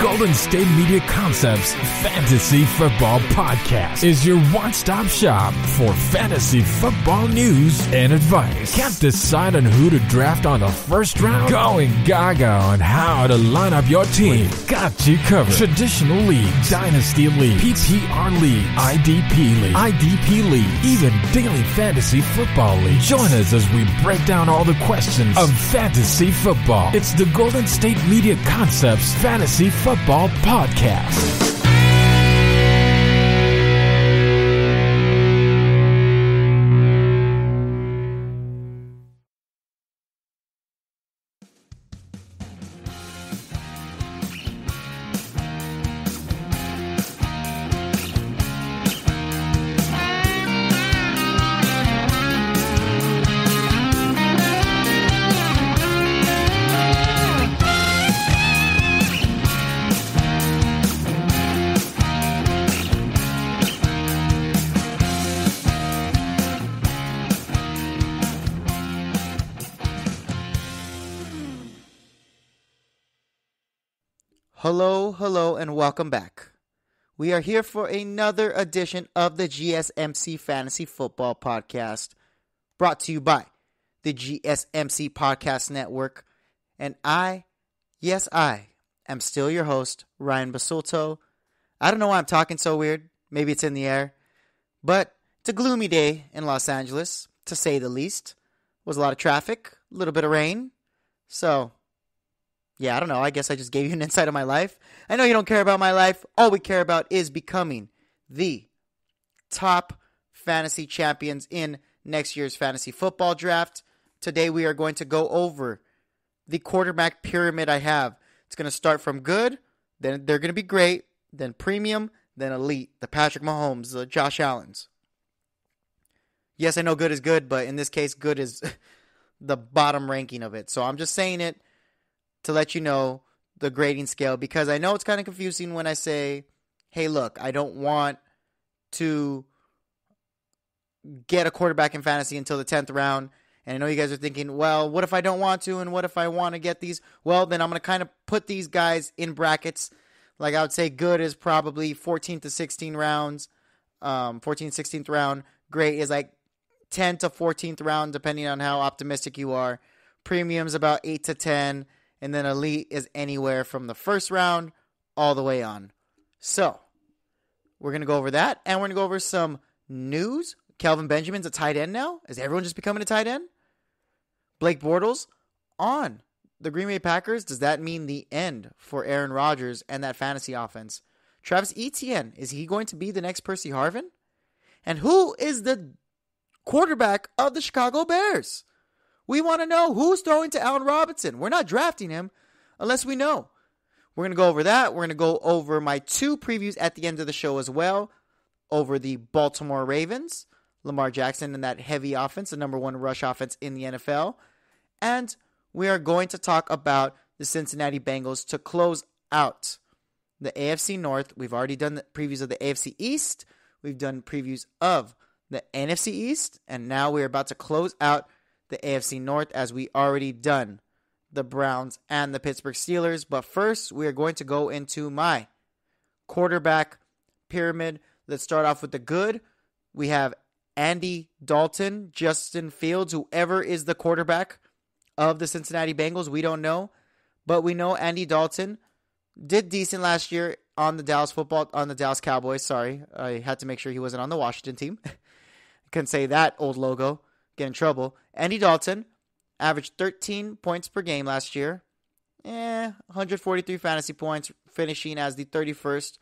Golden State Media Concepts Fantasy Football Podcast is your one-stop shop for fantasy football news and advice. Can't decide on who to draft on the first round? Going gaga on how to line up your team. We've got you covered. Traditional leagues, dynasty leagues, PPR leagues, IDP leagues, even daily fantasy football leagues. Join us as we break down all the questions of fantasy football. It's the Golden State Media Concepts Fantasy Football Podcast. Hello, and welcome back. We are here for another edition of the GSMC Fantasy Football Podcast, brought to you by the GSMC Podcast Network. And I am still your host, Ryan Basulto. I don't know why I'm talking so weird. Maybe it's in the air. But it's a gloomy day in Los Angeles, to say the least. Was a lot of traffic, a little bit of rain. So yeah, I don't know. I guess I just gave you an insight on my life. I know you don't care about my life. All we care about is becoming the top fantasy champions in next year's fantasy football draft. Today we are going to go over the quarterback pyramid I have. It's going to start from good, then they're going to be great, then premium, then elite. The Patrick Mahomes, the Josh Allens. Yes, I know good is good, but in this case, good is the bottom ranking of it. So I'm just saying it to let you know the grading scale, because I know it's kind of confusing when I say, hey, look, I don't want to get a quarterback in fantasy until the 10th round. And I know you guys are thinking, well, what if I don't want to? And what if I want to get these? Well, then I'm going to kind of put these guys in brackets. Like I would say good is probably 14th to 16 rounds, 14th, 16th round. Great is like 10 to 14th round, depending on how optimistic you are. Premium's about 8 to 10. And then elite is anywhere from the first round all the way on. So we're going to go over that. And we're going to go over some news. Kelvin Benjamin's a tight end now. Is everyone just becoming a tight end? Blake Bortles on the Green Bay Packers. Does that mean the end for Aaron Rodgers and that fantasy offense? Travis Etienne, is he going to be the next Percy Harvin? And who is the quarterback of the Chicago Bears? We want to know who's throwing to Allen Robinson. We're not drafting him unless we know. We're going to go over that. We're going to go over my two previews at the end of the show as well. Over the Baltimore Ravens, Lamar Jackson and that heavy offense, the number one rush offense in the NFL. And we are going to talk about the Cincinnati Bengals to close out the AFC North. We've already done the previews of the AFC East. We've done previews of the NFC East. And now we're about to close out the AFC North, as we already done the Browns and the Pittsburgh Steelers. But first, we are going to go into my quarterback pyramid. Let's start off with the good. We have Andy Dalton, Justin Fields, whoever is the quarterback of the Cincinnati Bengals. We don't know, but we know Andy Dalton did decent last year on the Dallas Cowboys. Sorry, I had to make sure he wasn't on the Washington team. Couldn't say that old logo. Get in trouble. Andy Dalton averaged 13 points per game last year. 143 fantasy points, finishing as the 31st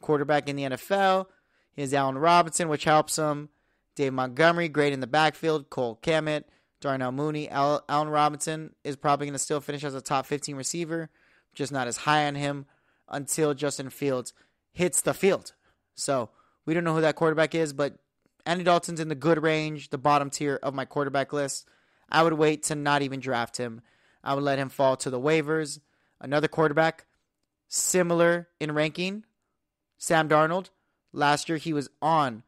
quarterback in the NFL. He has Allen Robinson, which helps him. Dave Montgomery, great in the backfield. Cole Kmet, Darnell Mooney. Allen Robinson is probably going to still finish as a top 15 receiver. Just not as high on him until Justin Fields hits the field. So we don't know who that quarterback is, but Andy Dalton's in the good range, the bottom tier of my quarterback list. I would wait to not even draft him. I would let him fall to the waivers. Another quarterback, similar in ranking, Sam Darnold. Last year he was on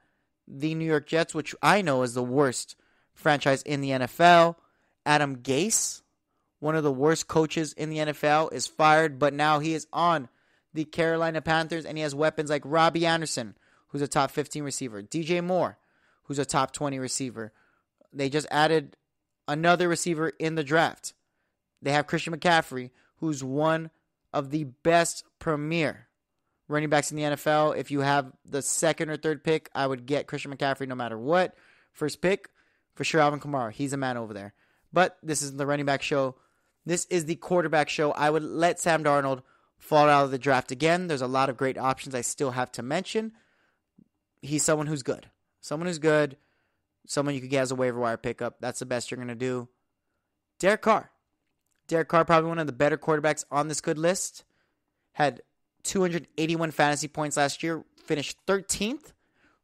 the New York Jets, which I know is the worst franchise in the NFL. Adam Gase, one of the worst coaches in the NFL, is fired, but now he is on the Carolina Panthers, and he has weapons like Robbie Anderson, who's a top 15 receiver, DJ Moore, who's a top 20 receiver. They just added another receiver in the draft. They have Christian McCaffrey, who's one of the best premier running backs in the NFL. If you have the second or third pick, I would get Christian McCaffrey no matter what. First pick, for sure, Alvin Kamara. He's a man over there. But this isn't the running back show. This is the quarterback show. I would let Sam Darnold fall out of the draft again. There's a lot of great options I still have to mention. He's someone who's good. Someone who's good. Someone you could get as a waiver wire pickup. That's the best you're going to do. Derek Carr. Derek Carr, probably one of the better quarterbacks on this good list. Had 281 fantasy points last year. Finished 13th.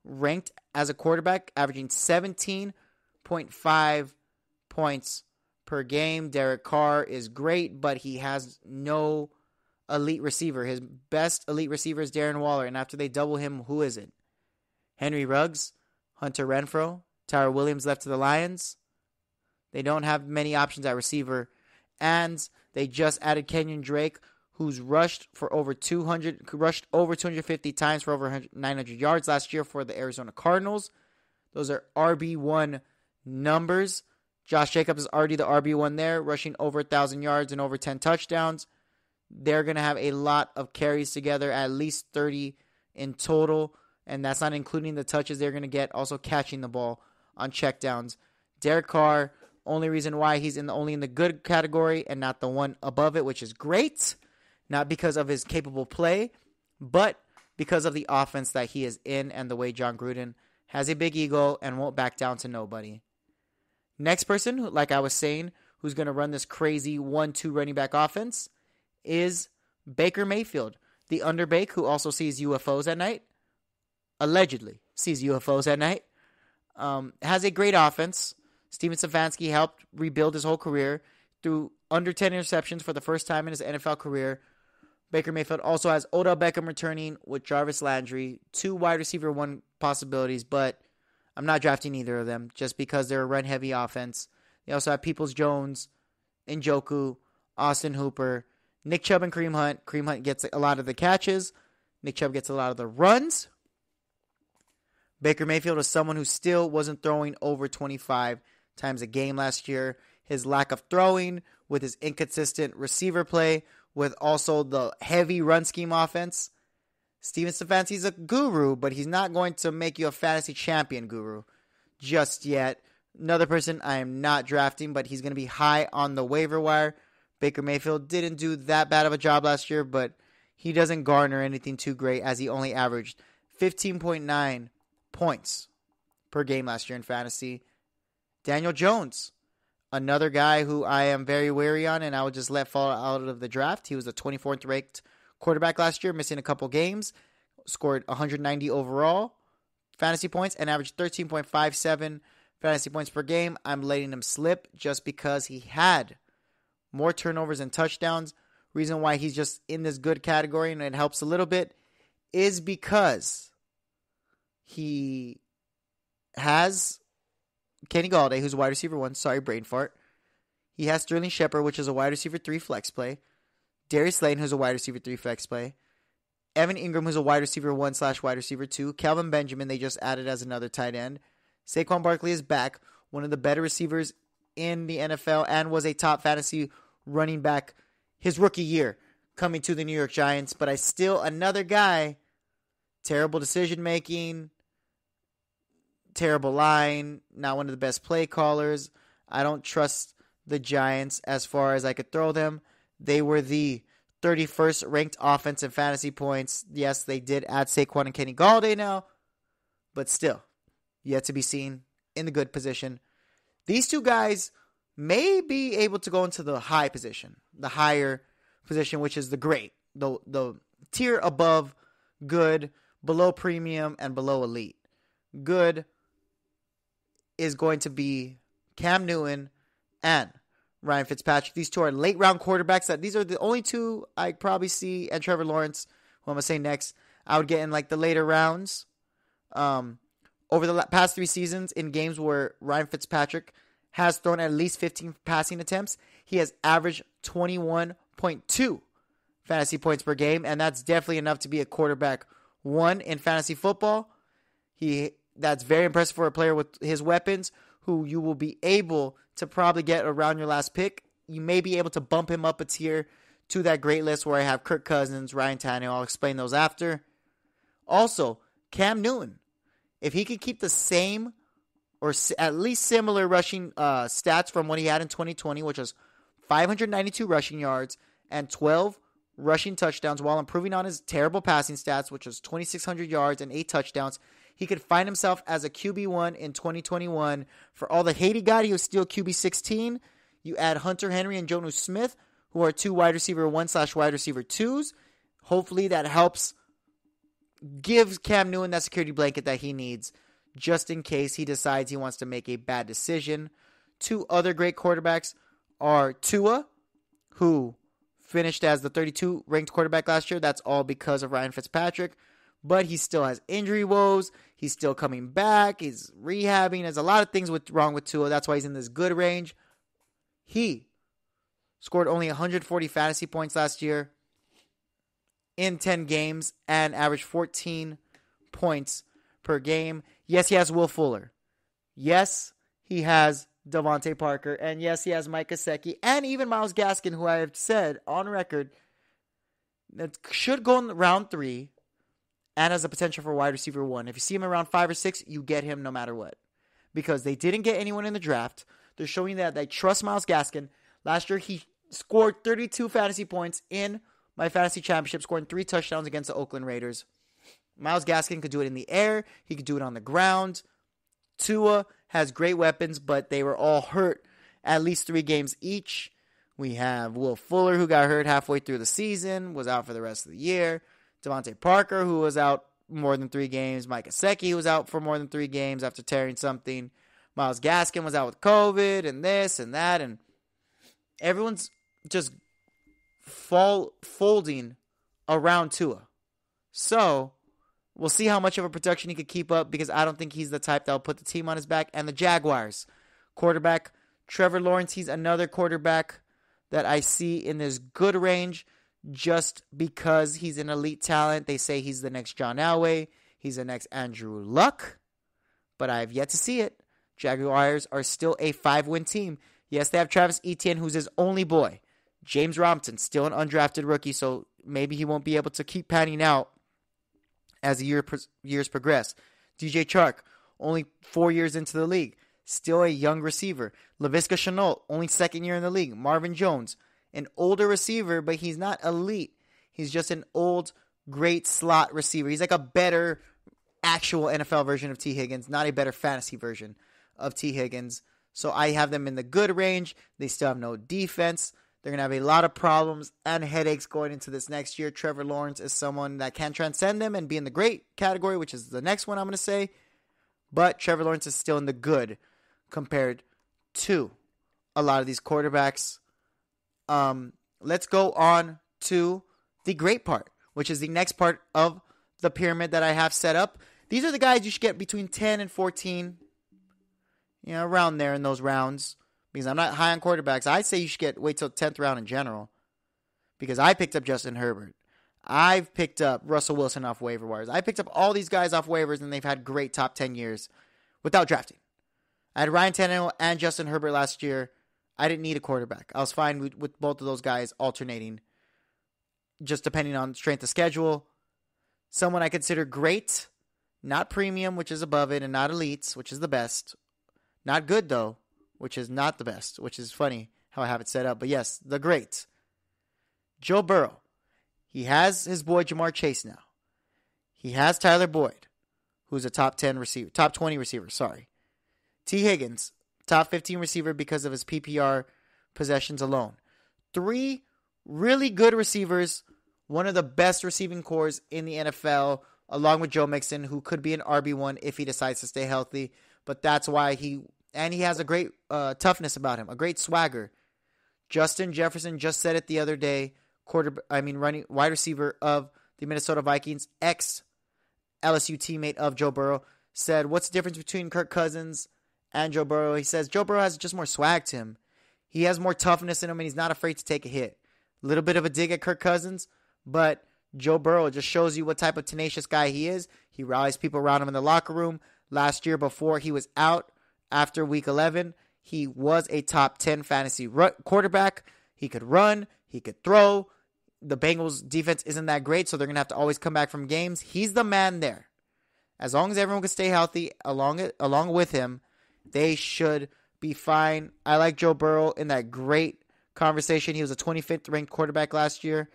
Ranked as a quarterback. Averaging 17.5 points per game. Derek Carr is great, but he has no elite receiver. His best elite receiver is Darren Waller. And after they double him, who is it? Henry Ruggs, Hunter Renfrow, Tyra Williams left to the Lions. They don't have many options at receiver. And they just added Kenyon Drake, who's rushed over 250 times for over 900 yards last year for the Arizona Cardinals. Those are RB1 numbers. Josh Jacobs is already the RB1 there, rushing over 1,000 yards and over 10 touchdowns. They're going to have a lot of carries together, at least 30 in total. And that's not including the touches they're going to get, also catching the ball on checkdowns. Derek Carr, only reason why he's only in the good category and not the one above it, which is great. Not because of his capable play, but because of the offense that he is in and the way Jon Gruden has a big ego and won't back down to nobody. Next person, like I was saying, who's going to run this crazy 1-2 running back offense is Baker Mayfield, the underbake who also sees UFOs at night. Allegedly sees UFOs at night. Has a great offense. Steven Stefanski helped rebuild his whole career through under 10 interceptions for the first time in his NFL career. Baker Mayfield also has Odell Beckham returning with Jarvis Landry. 2 wide receiver one possibilities, but I'm not drafting either of them just because they're a run-heavy offense. They also have Peoples-Jones, Njoku, Austin Hooper, Nick Chubb and Kareem Hunt. Kareem Hunt gets a lot of the catches. Nick Chubb gets a lot of the runs. Baker Mayfield is someone who still wasn't throwing over 25 times a game last year. His lack of throwing with his inconsistent receiver play with also the heavy run scheme offense. Steven Stefanski's a guru, but he's not going to make you a fantasy champion guru just yet. Another person I am not drafting, but he's going to be high on the waiver wire. Baker Mayfield didn't do that bad of a job last year, but he doesn't garner anything too great as he only averaged 15.9 points per game last year in fantasy. Daniel Jones, another guy who I am very wary on and I would just let fall out of the draft. He was the 24th ranked quarterback last year, missing a couple games, scored 190 overall fantasy points and averaged 13.57 fantasy points per game. I'm letting him slip just because he had more turnovers and touchdowns. Reason why he's just in this good category and it helps a little bit is because he has Kenny Golladay, who's a wide receiver 1. Sorry, brain fart. He has Sterling Shepard, which is a wide receiver 3 flex play. Darius Slayton, who's a wide receiver 3 flex play. Evan Ingram, who's a wide receiver 1/wide receiver 2. Kelvin Benjamin, they just added as another tight end. Saquon Barkley is back, one of the better receivers in the NFL and was a top fantasy running back his rookie year coming to the New York Giants. But I still, another guy, terrible decision making, terrible line, not one of the best play callers. I don't trust the Giants as far as I could throw them. They were the 31st ranked offense in fantasy points. Yes, they did add Saquon and Kenny Golladay now, but still, yet to be seen in the good position. These two guys may be able to go into the high position, the higher position, which is the great, the tier above good, below premium, and below elite. Good is going to be Cam Newton and Ryan Fitzpatrick. These two are late round quarterbacks. These are the only two I probably see, and Trevor Lawrence, who I'm going to say next, I would get in like the later rounds. Over the past 3 seasons, in games where Ryan Fitzpatrick has thrown at least 15 passing attempts, he has averaged 21.2 fantasy points per game, and that's definitely enough to be a quarterback one in fantasy football. That's very impressive for a player with his weapons, who you will be able to probably get around your last pick. You may be able to bump him up a tier to that great list where I have Kirk Cousins, Ryan Tannehill. I'll explain those after. Also, Cam Newton. If he could keep the same or at least similar rushing stats from what he had in 2020, which was 592 rushing yards and 12 rushing touchdowns, while improving on his terrible passing stats, which was 2,600 yards and 8 touchdowns, he could find himself as a QB1 in 2021. For all the hate he got, he was still QB16. You add Hunter Henry and Jonnu Smith, who are two wide receiver 1/wide receiver 2s. Hopefully that helps give Cam Newton that security blanket that he needs, just in case he decides he wants to make a bad decision. Two other great quarterbacks are Tua, who finished as the 32nd ranked quarterback last year. That's all because of Ryan Fitzpatrick. But he still has injury woes. He's still coming back. He's rehabbing. There's a lot of things wrong with Tua. That's why he's in this good range. He scored only 140 fantasy points last year in 10 games and averaged 14 points per game. Yes, he has Will Fuller. Yes, he has Devontae Parker. And yes, he has Mike Gesicki and even Miles Gaskin, who I have said on record that should go in round 3 and has a potential for wide receiver 1. If you see him around 5 or 6, you get him no matter what, because they didn't get anyone in the draft. They're showing that they trust Miles Gaskin. Last year, he scored 32 fantasy points in my fantasy championship, scoring 3 touchdowns against the Oakland Raiders. Miles Gaskin could do it in the air. He could do it on the ground. Tua has great weapons, but they were all hurt at least 3 games each. We have Will Fuller, who got hurt halfway through the season, was out for the rest of the year. Devontae Parker, who was out more than 3 games. Mike Gesicki, who was out for more than 3 games after tearing something. Miles Gaskin was out with COVID and this and that, and everyone's just folding around Tua. So we'll see how much of a production he could keep up, because I don't think he's the type that will put the team on his back. And the Jaguars quarterback, Trevor Lawrence, he's another quarterback that I see in this good range just because he's an elite talent. They say he's the next John Elway. He's the next Andrew Luck, but I have yet to see it. Jaguars are still a 5-win team. Yes, they have Travis Etienne, who's his only boy. James Robinson, still an undrafted rookie, so maybe he won't be able to keep panning out as the years progress. DJ Chark, only 4 years into the league, still a young receiver. Laviska Shenault, only 2nd year in the league. Marvin Jones, an older receiver, but he's not elite. He's just an old, great slot receiver. He's like a better actual NFL version of T. Higgins, not a better fantasy version of T. Higgins. So I have them in the good range. They still have no defense. They're going to have a lot of problems and headaches going into this next year. Trevor Lawrence is someone that can transcend them and be in the great category, which is the next one I'm going to say. But Trevor Lawrence is still in the good compared to a lot of these quarterbacks. Let's go on to the great part, which is the next part of the pyramid that I have set up. These are the guys you should get between 10 and 14. You know, around there in those rounds. Because I'm not high on quarterbacks. I'd say you should wait till 10th round in general. Because I picked up Justin Herbert. I've picked up Russell Wilson off waiver wires. I picked up all these guys off waivers, and they've had great top 10 years without drafting. I had Ryan Tannehill and Justin Herbert last year. I didn't need a quarterback. I was fine with both of those guys alternating, just depending on strength of schedule. Someone I consider great, not premium, which is above it, and not elites, which is the best. Not good, though, which is not the best, which is funny how I have it set up. But yes, the great. Joe Burrow. He has his boy Ja'Marr Chase now. He has Tyler Boyd, who's a top 10 receiver, top 20 receiver, sorry. T. Higgins, top 15 receiver because of his PPR possessions alone. 3 really good receivers, one of the best receiving cores in the NFL, along with Joe Mixon, who could be an RB1 if he decides to stay healthy. But that's why he has a great toughness about him, a great swagger. Justin Jefferson just said it the other day. Wide receiver of the Minnesota Vikings, ex-LSU teammate of Joe Burrow, said, "What's the difference between Kirk Cousins and Joe Burrow?" He says Joe Burrow has just more swag to him. He has more toughness in him, and he's not afraid to take a hit. A little bit of a dig at Kirk Cousins, But Joe Burrow just shows you what type of tenacious guy he is. He rallies people around him in the locker room. Last year, before he was out after Week 11, he was a top 10 fantasy quarterback. He could run. He could throw. The Bengals' defense isn't that great, so they're going to have to always come back from games. He's the man there. As long as everyone can stay healthy along with him, they should be fine. I like Joe Burrow in that great conversation. He was a 25th ranked quarterback last year,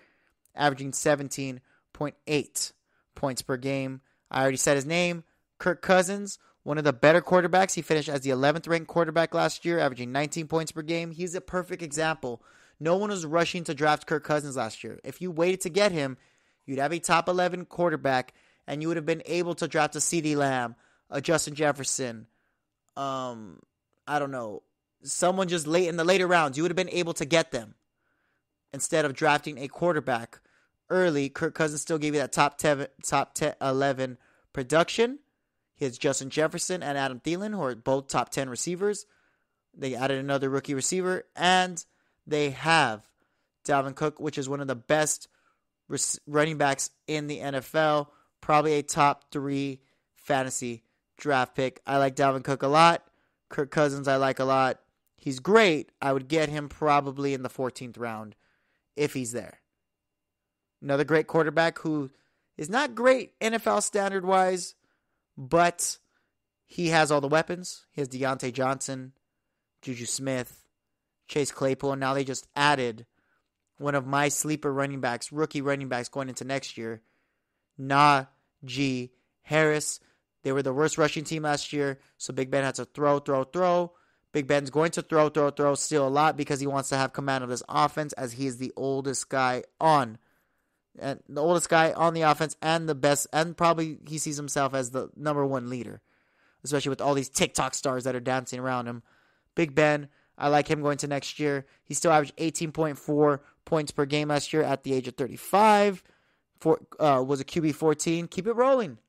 averaging 17.8 points per game. I already said his name. Kirk Cousins, one of the better quarterbacks. He finished as the 11th ranked quarterback last year, averaging 19 points per game. He's a perfect example. No one was rushing to draft Kirk Cousins last year. If you waited to get him, you'd have a top 11 quarterback, and you would have been able to draft a CeeDee Lamb, a Justin Jefferson, I don't know, someone just late in the later rounds. You would have been able to get them instead of drafting a quarterback early. Kirk Cousins still gave you that top 11 production. He has Justin Jefferson and Adam Thielen, who are both top 10 receivers. They added another rookie receiver, and they have Dalvin Cook, which is one of the best running backs in the NFL, probably a top 3 fantasy draft pick. I like Dalvin Cook a lot. Kirk Cousins I like a lot. He's great. I would get him probably in the 14th round if he's there. Another great quarterback who is not great NFL standard-wise, but he has all the weapons. He has Deontay Johnson, Juju Smith, Chase Claypool, and now they just added one of my sleeper running backs, rookie running backs going into next year, Najee Harris. They were the worst rushing team last year, so Big Ben had to throw. Big Ben's going to throw still a lot because he wants to have command of this offense, as he is the oldest guy on. And the oldest guy on the offense and the best, and probably he sees himself as the number one leader, especially with all these TikTok stars that are dancing around him. Big Ben, I like him going to next year. He still averaged 18.4 points per game last year at the age of 35. Was a QB 14. Keep it rolling.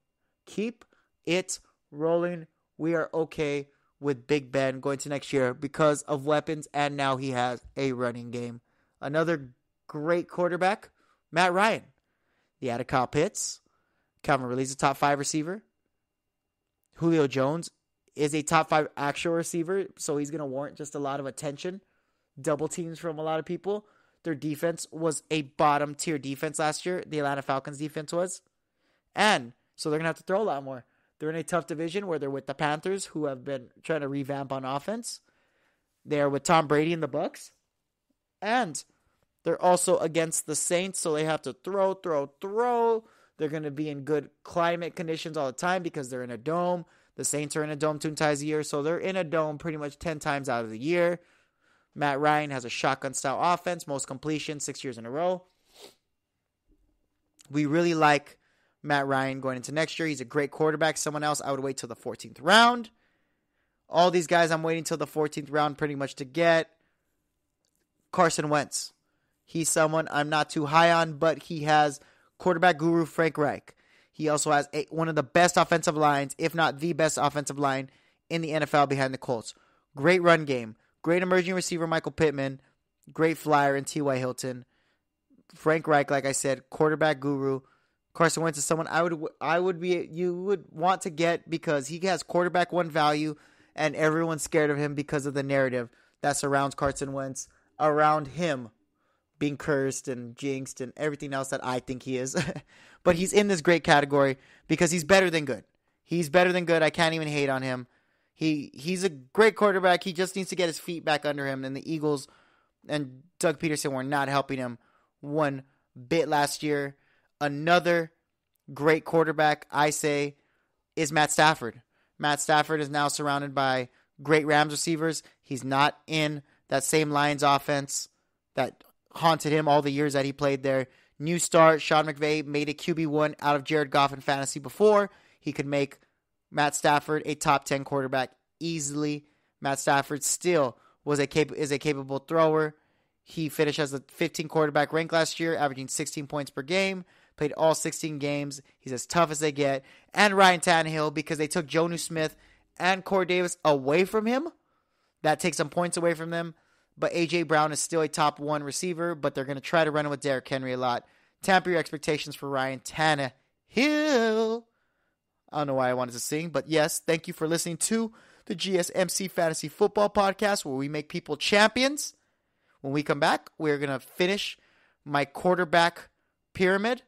Keep it rolling. We are okay with Big Ben going to next year because of weapons, and now he has a running game. Another great quarterback, Matt Ryan. They added Kyle Pitts. Calvin Ridley's a top 5 receiver. Julio Jones is a top 5 actual receiver, so he's going to warrant just a lot of attention. Double teams from a lot of people. Their defense was a bottom tier defense last year. The Atlanta Falcons defense was. And so they're going to have to throw a lot more. They're in a tough division where they're with the Panthers, who have been trying to revamp on offense. They're with Tom Brady and the Bucks. And they're also against the Saints, so they have to throw. They're going to be in good climate conditions all the time because they're in a dome. The Saints are in a dome 2 times a year, so they're in a dome pretty much 10 times out of the year. Matt Ryan has a shotgun-style offense, most completions 6 years in a row. We really like Matt Ryan going into next year. He's a great quarterback. Someone else, I would wait till the 14th round. All these guys, I'm waiting till the 14th round pretty much to get. Carson Wentz. He's someone I'm not too high on, but he has quarterback guru Frank Reich. He also has one of the best offensive lines, if not the best offensive line in the NFL behind the Colts. Great run game. Great emerging receiver, Michael Pittman. Great flyer in T.Y. Hilton. Frank Reich, like I said, quarterback guru. Carson Wentz is someone you would want to get because he has quarterback one value, and everyone's scared of him because of the narrative that surrounds Carson Wentz around him being cursed and jinxed and everything else that I think he is. But he's in this great category because he's better than good. He's better than good. I can't even hate on him. He's a great quarterback. He just needs to get his feet back under him. And the Eagles and Doug Peterson were not helping him one bit last year. Another great quarterback, I say, is Matt Stafford. Matt Stafford is now surrounded by great Rams receivers. He's not in that same Lions offense that haunted him all the years that he played there. New start, Sean McVay made a QB1 out of Jared Goff in fantasy before. He could make Matt Stafford a top 10 quarterback easily. Matt Stafford still is a capable thrower. He finished as a 15 quarterback rank last year, averaging 16 points per game. Played all 16 games. He's as tough as they get. And Ryan Tannehill, because they took Jonnu Smith and Corey Davis away from him. That takes some points away from them. But A.J. Brown is still a top 1 receiver, but they're going to try to run him with Derrick Henry a lot. Temper your expectations for Ryan Tannehill. I don't know why I wanted to sing, but yes, thank you for listening to the GSMC Fantasy Football Podcast, where we make people champions. When we come back, we're going to finish my quarterback pyramid.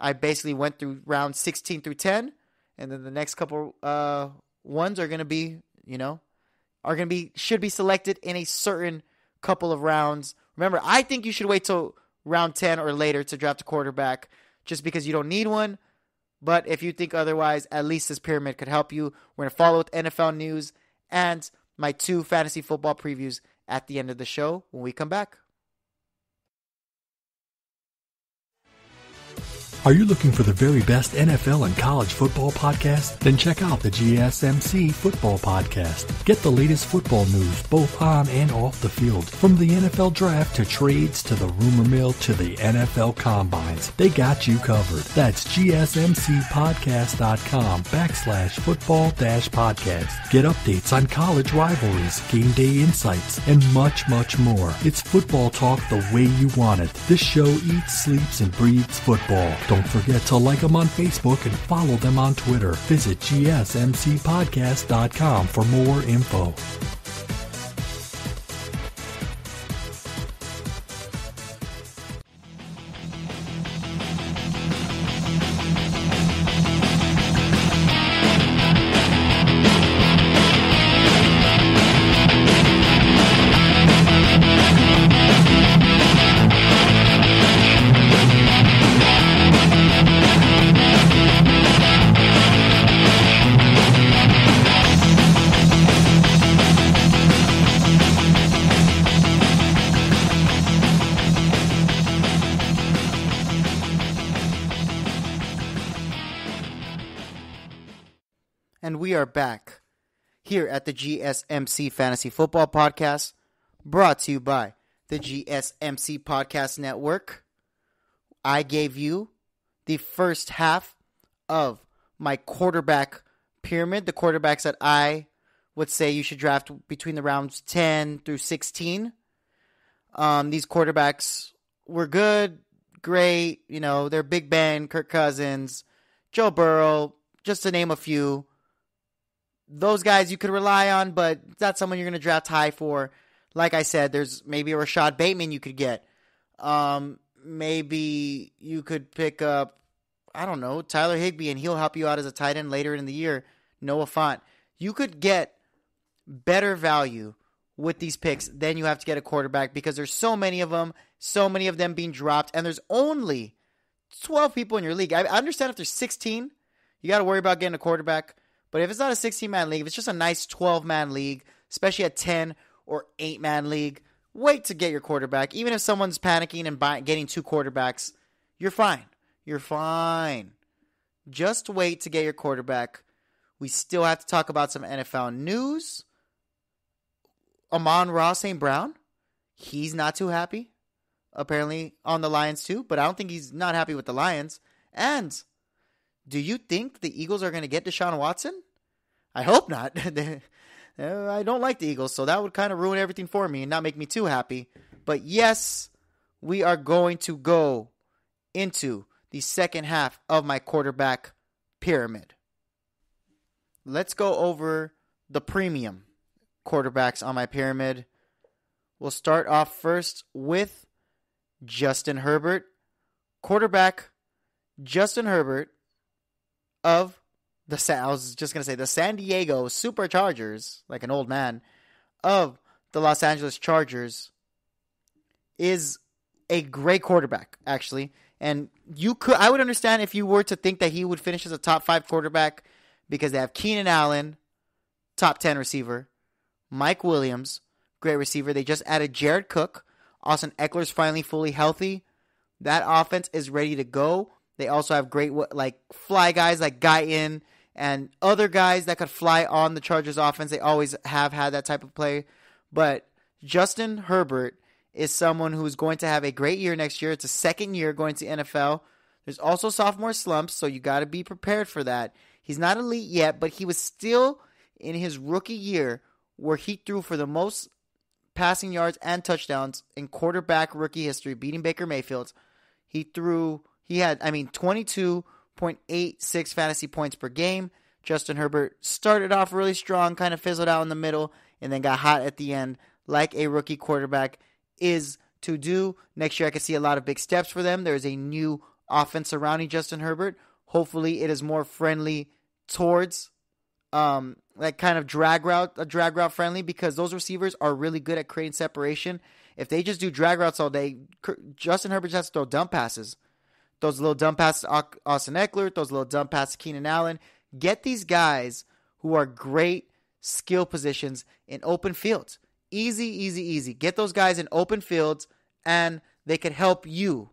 I basically went through round 16 through 10, and then the next couple ones are going to be, should be selected in a certain couple of rounds. Remember, I think you should wait till round 10 or later to draft a quarterback just because you don't need one. But if you think otherwise, at least this pyramid could help you. We're going to follow with NFL news and my two fantasy football previews at the end of the show when we come back. Are you looking for the very best NFL and college football podcast? Then check out the GSMC Football Podcast. Get the latest football news, both on and off the field. From the NFL Draft to trades to the rumor mill to the NFL Combines. They got you covered. That's GSMCpodcast.com/football-podcast. Get updates on college rivalries, game day insights, and much, much more. It's football talk the way you want it. This show eats, sleeps, and breathes football. Don't forget to like them on Facebook and follow them on Twitter. Visit GSMCpodcast.com for more info. Are back here at the GSMC Fantasy Football Podcast, brought to you by the GSMC Podcast Network. I gave you the first half of my quarterback pyramid, the quarterbacks that I would say you should draft between the rounds 10 through 16. These quarterbacks were good, great, they're Big Ben, Kirk Cousins, Joe Burrow, just to name a few. Those guys you could rely on, but that's someone you're going to draft high for. Like I said, there's maybe a Rashad Bateman you could get. Maybe you could pick up, Tyler Higbee, and he'll help you out as a tight end later in the year. Noah Fant. You could get better value with these picks than you have to get a quarterback because there's so many of them being dropped, and there's only 12 people in your league. I understand if there's 16, you got to worry about getting a quarterback. But if it's not a 16-man league, if it's just a nice 12-man league, especially a 10- or 8-man league, wait to get your quarterback. Even if someone's panicking and getting two quarterbacks, you're fine. You're fine. Just wait to get your quarterback. We still have to talk about some NFL news. Amon-Ra St. Brown, he's not too happy, apparently, on the Lions too. But I don't think he's not happy with the Lions. And do you think the Eagles are going to get Deshaun Watson? I hope not. I don't like the Eagles, so that would kind of ruin everything for me and not make me too happy. But yes, we are going to go into the second half of my quarterback pyramid. Let's go over the premium quarterbacks on my pyramid. We'll start off first with Justin Herbert. Quarterback Justin Herbert of the San Diego Superchargers, like an old man, of the Los Angeles Chargers, is a great quarterback, actually. And I would understand if you were to think that he would finish as a top 5 quarterback because they have Keenan Allen, top 10 receiver, Mike Williams, great receiver. They just added Jared Cook. Austin Eckler's finally fully healthy. That offense is ready to go. They also have great fly guys like Guyin and other guys that could fly on the Chargers offense. They always have had that type of play. But Justin Herbert is someone who's going to have a great year next year. It's a second year going to NFL. There's also sophomore slumps, so you got to be prepared for that. He's not elite yet, but he was still in his rookie year where he threw for the most passing yards and touchdowns in quarterback rookie history, beating Baker Mayfield. He had 22.86 fantasy points per game. Justin Herbert started off really strong, kind of fizzled out in the middle, and then got hot at the end, like a rookie quarterback is to do. Next year, I could see a lot of big steps for them. There is a new offense surrounding Justin Herbert. Hopefully, it is more friendly towards that kind of drag route friendly, because those receivers are really good at creating separation. If they just do drag routes all day, Justin Herbert just has to throw dump passes. Those little dump passes to Austin Eckler, those little dump passes to Keenan Allen. Get these guys who are great skill positions in open fields. Easy. Get those guys in open fields, and they could help you.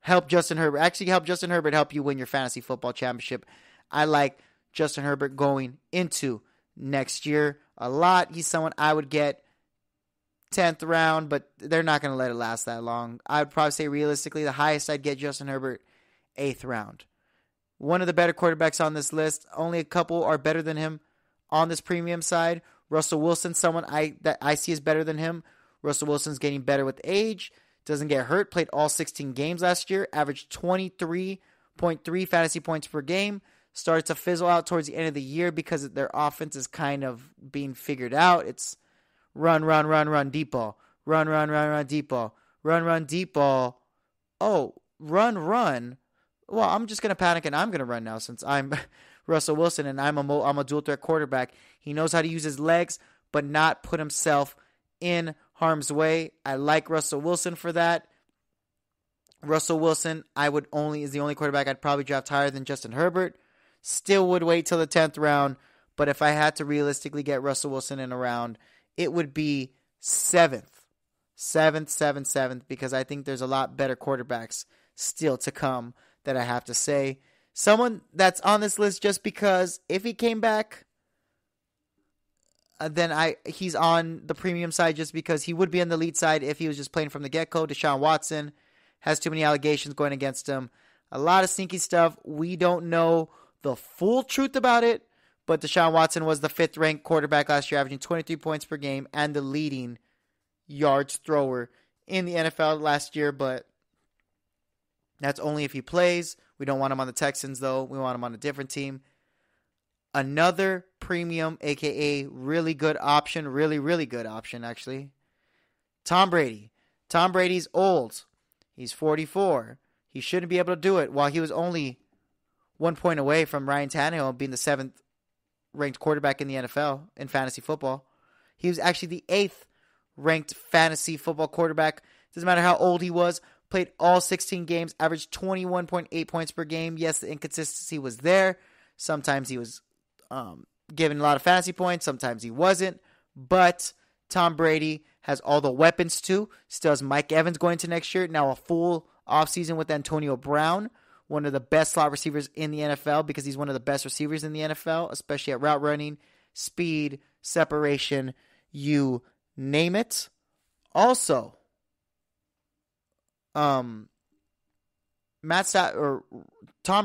Help Justin Herbert help you win your fantasy football championship. I like Justin Herbert going into next year a lot. He's someone I would get 10th round, but they're not going to let it last that long. I would probably say realistically the highest I'd get Justin Herbert, 8th round. One of the better quarterbacks on this list. Only a couple are better than him on this premium side. Russell Wilson, someone that I see is better than him. Russell Wilson's getting better with age. Doesn't get hurt. Played all 16 games last year. Averaged 23.3 fantasy points per game. Started to fizzle out towards the end of the year because their offense is kind of being figured out. It's run, deep ball. Run, deep ball. Run, deep ball. Oh, run. Well, I'm just going to panic and I'm going to run now since I'm Russell Wilson and I'm a dual threat quarterback. He knows how to use his legs but not put himself in harm's way. I like Russell Wilson for that. Russell Wilson is the only quarterback I'd probably draft higher than Justin Herbert. Still would wait till the 10th round, but if I had to realistically get Russell Wilson in a round, it would be 7th, because I think there's a lot better quarterbacks still to come that I have to say. Someone that's on this list just because if he came back, then he's on the premium side just because he would be on the lead side if he was just playing from the get-go. Deshaun Watson has too many allegations going against him. A lot of sneaky stuff. We don't know the full truth about it, but Deshaun Watson was the 5th-ranked quarterback last year, averaging 23 points per game and the leading yards thrower in the NFL last year, but that's only if he plays. We don't want him on the Texans, though. We want him on a different team. Another premium, a.k.a. really good option, really, really good option, actually. Tom Brady. Tom Brady's old. He's 44. He shouldn't be able to do it. While he was only 1 point away from Ryan Tannehill being the 7th-ranked quarterback in the NFL in fantasy football, he was actually the 8th-ranked fantasy football quarterback. Doesn't matter how old he was. Played all 16 games, averaged 21.8 points per game. Yes, the inconsistency was there. Sometimes he was given a lot of fantasy points. Sometimes he wasn't. But Tom Brady has all the weapons too. Still has Mike Evans going to next year. Now a full offseason with Antonio Brown, one of the best slot receivers in the NFL because he's one of the best receivers in the NFL, especially at route running, speed, separation, you name it. Also, Tom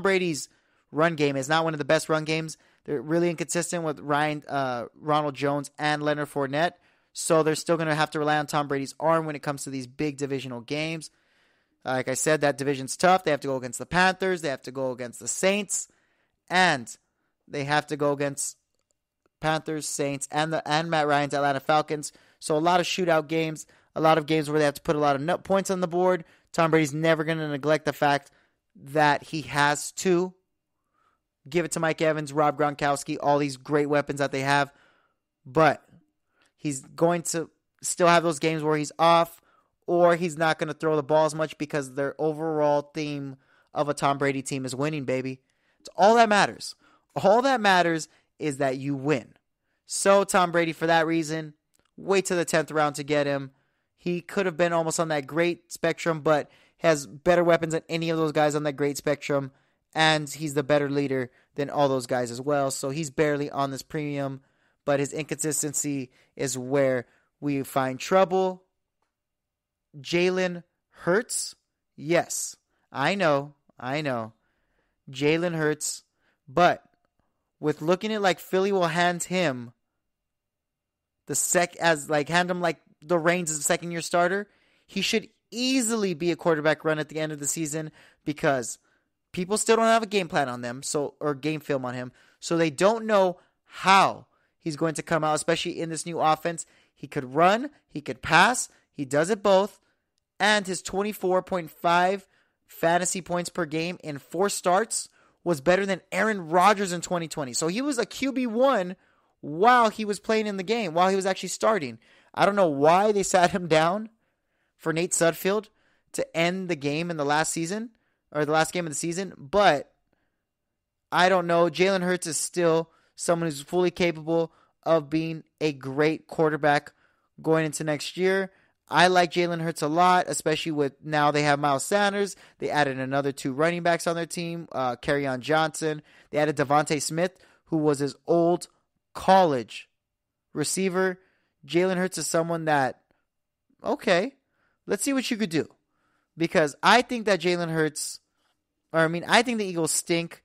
Brady's run game is not one of the best run games. They're really inconsistent with Ronald Jones and Leonard Fournette, so they're still going to have to rely on Tom Brady's arm when it comes to these big divisional games. Like I said, that division's tough. They have to go against the Panthers, they have to go against the Saints, and they have to go against Panthers, Saints, and Matt Ryan's Atlanta Falcons. So a lot of shootout games. A lot of games where they have to put a lot of points on the board. Tom Brady's never going to neglect the fact that he has to give it to Mike Evans, Rob Gronkowski, all these great weapons that they have. But he's going to still have those games where he's off or he's not going to throw the ball as much because their overall theme of a Tom Brady team is winning, baby. It's all that matters. All that matters is that you win. So Tom Brady, for that reason, wait till the 10th round to get him. He could have been almost on that great spectrum, but has better weapons than any of those guys on that great spectrum, and he's the better leader than all those guys as well. So he's barely on this premium, but his inconsistency is where we find trouble. Jalen Hurts? Yes, I know. Jalen Hurts, but with looking at like Philly will hand him the reins as a second-year starter, he should easily be a quarterback run at the end of the season because people still don't have a game plan on them, or game film on him. So they don't know how he's going to come out, especially in this new offense. He could run, he could pass, he does it both. And his 24.5 fantasy points per game in 4 starts was better than Aaron Rodgers in 2020. So he was a QB1 while he was playing in the game, while he was actually starting. I don't know why they sat him down for Nate Sudfeld to end the game in the last season, or the last game of the season, but I don't know. Jalen Hurts is still someone who's fully capable of being a great quarterback going into next year. I like Jalen Hurts a lot, especially with now they have Miles Sanders. They added another 2 running backs on their team, Kerryon Johnson. They added Devontae Smith, who was his old college receiver. Jalen Hurts is someone that, okay, let's see what you could do. Because I think that I think the Eagles stink,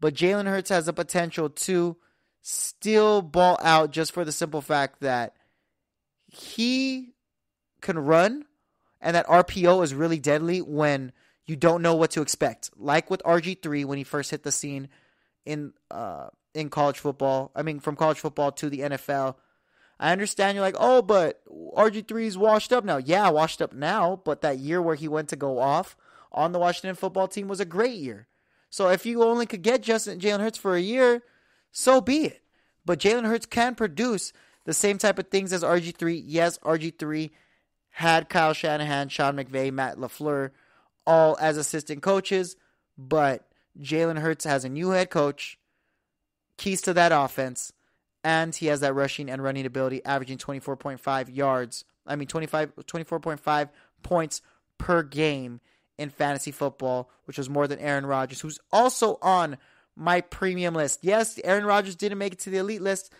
but Jalen Hurts has the potential to still ball out just for the simple fact that he can run, and that RPO is really deadly when you don't know what to expect. Like with RG3 when he first hit the scene in college football. I mean, from college football to the NFL. I understand you're like, oh, but RG3 is washed up now. Yeah, washed up now, but that year where he went to go off on the Washington football team was a great year. So if you only could get Jalen Hurts for a year, so be it. But Jalen Hurts can produce the same type of things as RG3. Yes, RG3 had Kyle Shanahan, Sean McVay, Matt LaFleur, all as assistant coaches. But Jalen Hurts has a new head coach, keys to that offense, and he has that rushing and running ability, averaging 24.5 points per game in fantasy football, which was more than Aaron Rodgers, who's also on my premium list. Yes, Aaron Rodgers didn't make it to the elite list,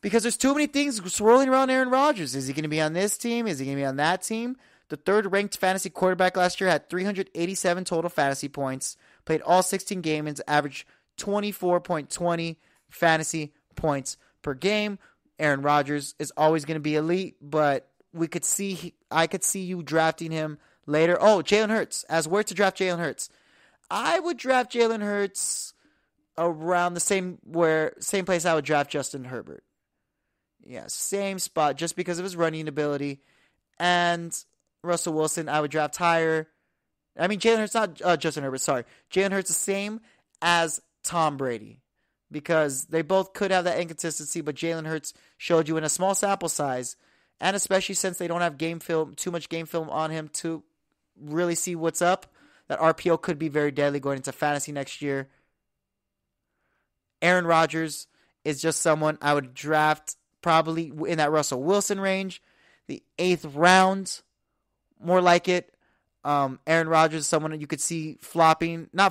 because there's too many things swirling around Aaron Rodgers. Is he going to be on this team? Is he going to be on that team? The 3rd-ranked fantasy quarterback last year had 387 total fantasy points, played all 16 games, averaged 24.20 fantasy points per game. Aaron Rodgers is always going to be elite, but I could see you drafting him later. Oh, Jalen Hurts. As where to draft Jalen Hurts, I would draft Jalen Hurts around the same place I would draft Justin Herbert. Yeah, same spot, just because of his running ability. And Russell Wilson, I would draft higher. I mean, Jalen Hurts, not Justin Herbert, sorry. Jalen Hurts, the same as Tom Brady, because they both could have that inconsistency, but Jalen Hurts showed you in a small sample size, and especially since they don't have too much game film on him to really see what's up, that RPO could be very deadly going into fantasy next year. Aaron Rodgers is just someone I would draft probably in that Russell Wilson range, the 8th round, more like it. Aaron Rodgers is someone you could see flopping on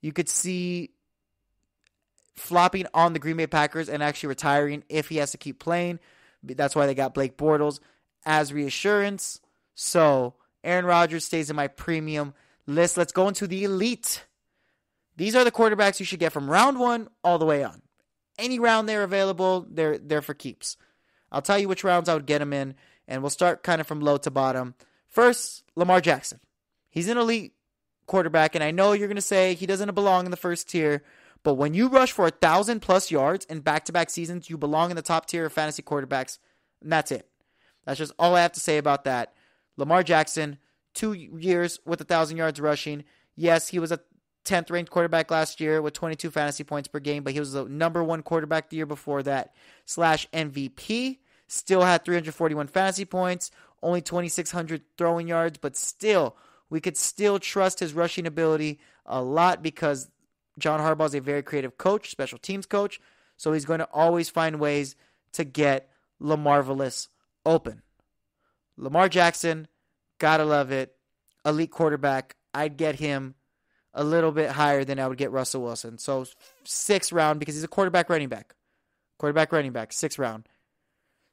the Green Bay Packers and actually retiring if he has to keep playing. That's why they got Blake Bortles as reassurance. So Aaron Rodgers stays in my premium list. Let's go into the elite. These are the quarterbacks you should get from round 1 all the way on. Any round they're available, they're for keeps. I'll tell you which rounds I would get him in, and we'll start kind of from low to bottom. First, Lamar Jackson. He's an elite quarterback, and I know you're going to say he doesn't belong in the first tier, but when you rush for 1,000-plus yards in back-to-back seasons, you belong in the top tier of fantasy quarterbacks, and that's it. That's just all I have to say about that. Lamar Jackson, 2 years with 1,000 yards rushing. Yes, he was a 10th ranked quarterback last year with 22 fantasy points per game, but he was the number 1 quarterback the year before that, / MVP. Still had 341 fantasy points, only 2,600 throwing yards, but still, we could still trust his rushing ability a lot because John Harbaugh is a very creative coach, special teams coach, so he's going to always find ways to get Lamarvelous open. Lamar Jackson, gotta love it. Elite quarterback. I'd get him a little bit higher than I would get Russell Wilson. So 6th round, because he's a quarterback running back. 6th round.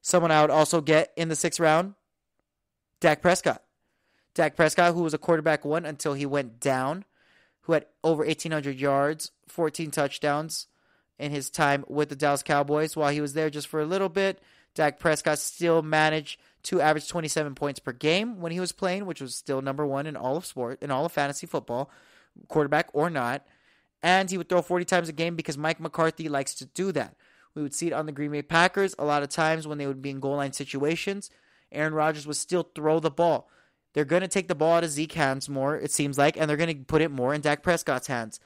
Someone I would also get in the 6th round, Dak Prescott. Dak Prescott, who was a quarterback 1 until he went down, who had over 1,800 yards, 14 touchdowns in his time with the Dallas Cowboys. While he was there just for a little bit, Dak Prescott still managed to average 27 points per game when he was playing, which was still number one in all of sport, in all of fantasy football, quarterback or not. And he would throw 40 times a game because Mike McCarthy likes to do that. We would see it on the Green Bay Packers a lot of times when they would be in goal line situations. Aaron Rodgers would still throw the ball. They're going to take the ball out of Zeke's hands more, it seems like, and they're going to put it more in Dak Prescott's hands.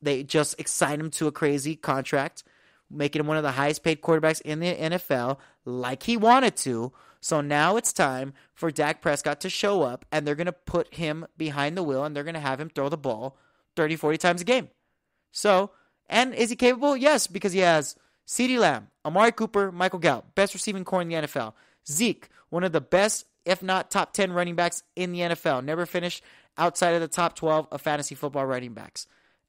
They just excite him to a crazy contract, making him one of the highest-paid quarterbacks in the NFL like he wanted to. So now it's time for Dak Prescott to show up, and they're going to put him behind the wheel, and they're going to have him throw the ball 30, 40 times a game. So, and is he capable? Yes, because he has CeeDee Lamb, Amari Cooper, Michael Gallup, best receiving core in the NFL. Zeke, one of the best, if not top 10 running backs in the NFL. Never finished outside of the top 12 of fantasy football running backs.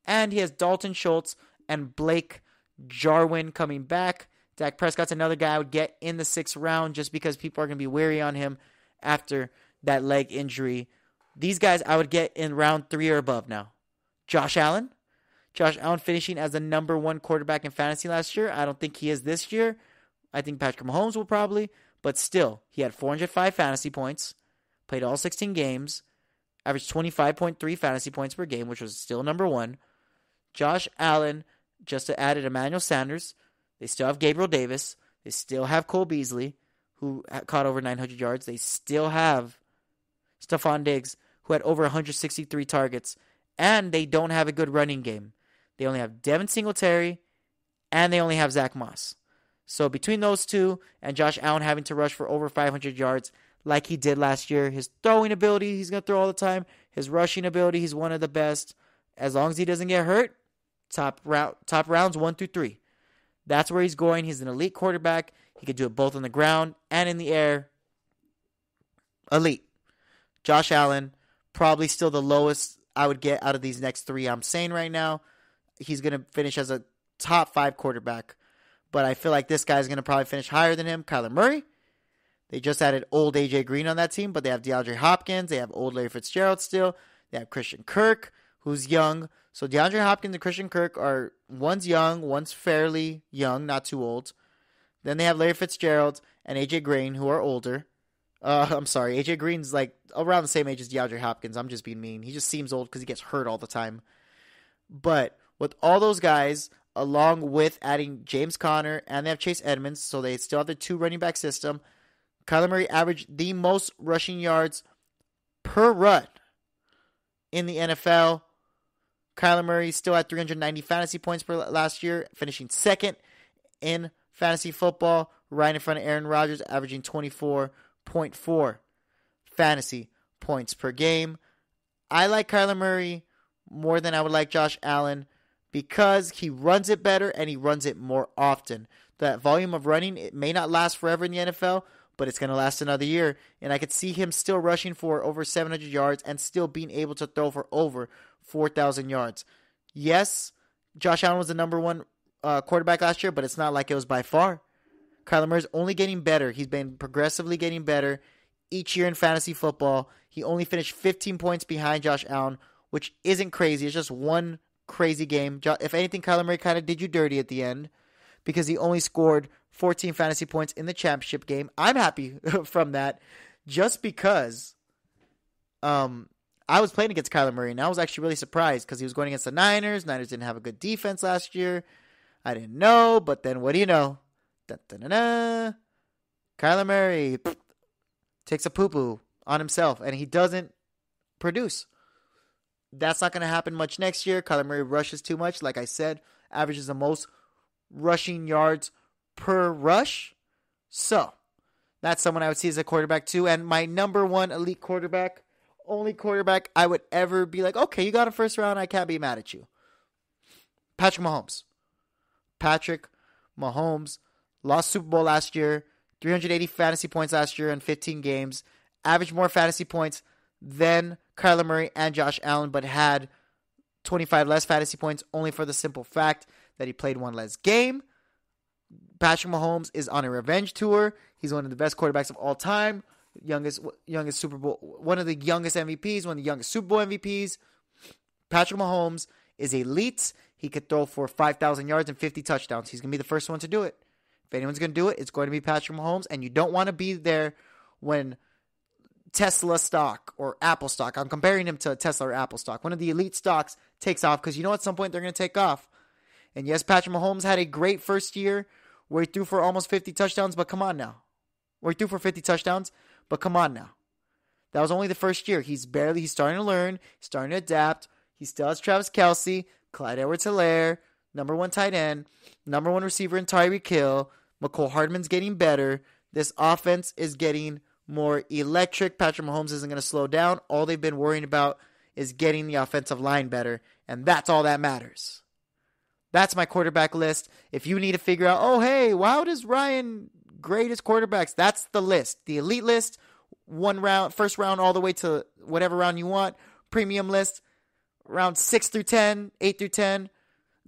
And he has Dalton Schultz and Blake Jarwin coming back. Dak Prescott's another guy I would get in the sixth round just because people are going to be wary on him after that leg injury. These guys I would get in round 3 or above now. Josh Allen. Josh Allen finishing as the number one quarterback in fantasy last year. I don't think he is this year. I think Patrick Mahomes will probably. But still, he had 405 fantasy points, played all 16 games, averaged 25.3 fantasy points per game, which was still number one. Josh Allen just added Emmanuel Sanders. They still have Gabriel Davis. They still have Cole Beasley, who caught over 900 yards. They still have Stephon Diggs, who had over 163 targets. And they don't have a good running game. They only have Devin Singletary, and they only have Zach Moss. So between those two and Josh Allen having to rush for over 500 yards like he did last year, his throwing ability, he's going to throw all the time. His rushing ability, he's one of the best. As long as he doesn't get hurt, top rounds 1 through 3. That's where he's going. He's an elite quarterback. He could do it both on the ground and in the air. Elite. Josh Allen, probably still the lowest I would get out of these next 3 I'm saying right now. He's going to finish as a top 5 quarterback. But I feel like this guy's going to probably finish higher than him. Kyler Murray. They just added old A.J. Green on that team, but they have DeAndre Hopkins. They have old Larry Fitzgerald still. They have Christian Kirk, who's young. So DeAndre Hopkins and Christian Kirk are, one's young, one's fairly young, not too old. Then they have Larry Fitzgerald and A.J. Green, who are older. A.J. Green's like around the same age as DeAndre Hopkins. I'm just being mean. He just seems old because he gets hurt all the time. But with all those guys, along with adding James Conner, and they have Chase Edmonds, so they still have their 2 running back system. Kyler Murray averaged the most rushing yards per run in the NFL. Kyler Murray still had 390 fantasy points per last year, finishing 2nd in fantasy football, right in front of Aaron Rodgers, averaging 24.4 fantasy points per game. I like Kyler Murray more than I would like Josh Allen, because he runs it better and he runs it more often. That volume of running, it may not last forever in the NFL, but it's going to last another year. And I could see him still rushing for over 700 yards and still being able to throw for over 4,000 yards. Yes, Josh Allen was the number one quarterback last year, but it's not like it was by far. Kyler Murray's only getting better. He's been progressively getting better each year in fantasy football. He only finished 15 points behind Josh Allen, which isn't crazy. It's just one crazy game. If anything, Kyler Murray kind of did you dirty at the end because he only scored 14 fantasy points in the championship game. I'm happy from that just because I was playing against Kyler Murray, and I was actually really surprised because he was going against the Niners. Niners didn't have a good defense last year. I didn't know, but then what do you know? Kyler Murray takes a poo-poo on himself, and he doesn't produce. That's not going to happen much next year. Kyler Murray rushes too much. Like I said, averages the most rushing yards per rush. So that's someone I would see as a quarterback too. And my number one elite quarterback, only quarterback I would ever be like, okay, you got a first round. I can't be mad at you. Patrick Mahomes. Patrick Mahomes lost Super Bowl last year. 380 fantasy points last year in 15 games. Averaged more fantasy points than Kyler Murray and Josh Allen, but had 25 less fantasy points only for the simple fact that he played one less game. Patrick Mahomes is on a revenge tour. He's one of the best quarterbacks of all time. Youngest Super Bowl, one of the youngest MVPs, one of the youngest Super Bowl MVPs. Patrick Mahomes is elite. He could throw for 5,000 yards and 50 touchdowns. He's going to be the first one to do it. If anyone's going to do it, it's going to be Patrick Mahomes, and you don't want to be there when Tesla stock or Apple stock, I'm comparing him to Tesla or Apple stock, one of the elite stocks takes off, because you know at some point they're going to take off. And yes, Patrick Mahomes had a great first year where he threw for almost 50 touchdowns, but come on now. That was only the first year. He's starting to learn, starting to adapt. He still has Travis Kelce, Clyde Edwards-Helaire, number one tight end, number one receiver in Tyreek Hill. McCole Hardman's getting better. This offense is getting more electric. Patrick Mahomes isn't going to slow down. All they've been worrying about is getting the offensive line better, and that's all that matters. That's my quarterback list. If you need to figure out, oh, hey, how does Ryan grade his quarterbacks? That's the list. The elite list, one round, first round all the way to whatever round you want. Premium list, round 6 through 10, 8 through 10.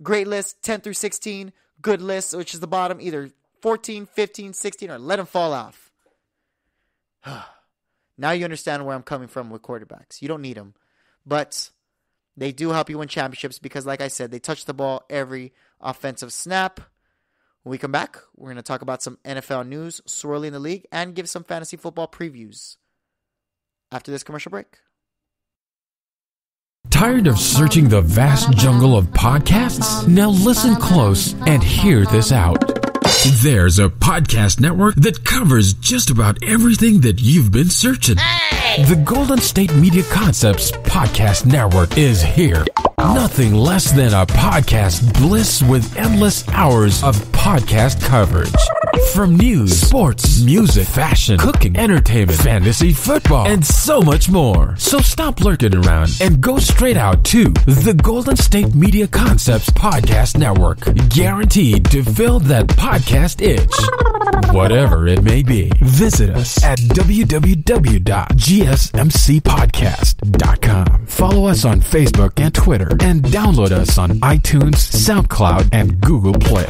Great list, 10 through 16. Good list, which is the bottom, either 14, 15, 16, or let them fall off. Now you understand where I'm coming from with quarterbacks. You don't need them, but they do help you win championships because, like I said, they touch the ball every offensive snap. When we come back, we're going to talk about some NFL news swirling the league and give some fantasy football previews after this commercial break. Tired of searching the vast jungle of podcasts? Now listen close and hear this out. There's a podcast network that covers just about everything that you've been searching. Hey! The Golden State Media Concepts Podcast Network is here. Nothing less than a podcast bliss with endless hours of podcast coverage. From news, sports, music, fashion, cooking, entertainment, fantasy, football, and so much more. So stop lurking around and go straight out to the Golden State Media Concepts Podcast Network. Guaranteed to fill that podcast itch, whatever it may be. Visit us at www.gsmcpodcast.com. Follow us on Facebook and Twitter, and download us on iTunes, SoundCloud, and Google Play.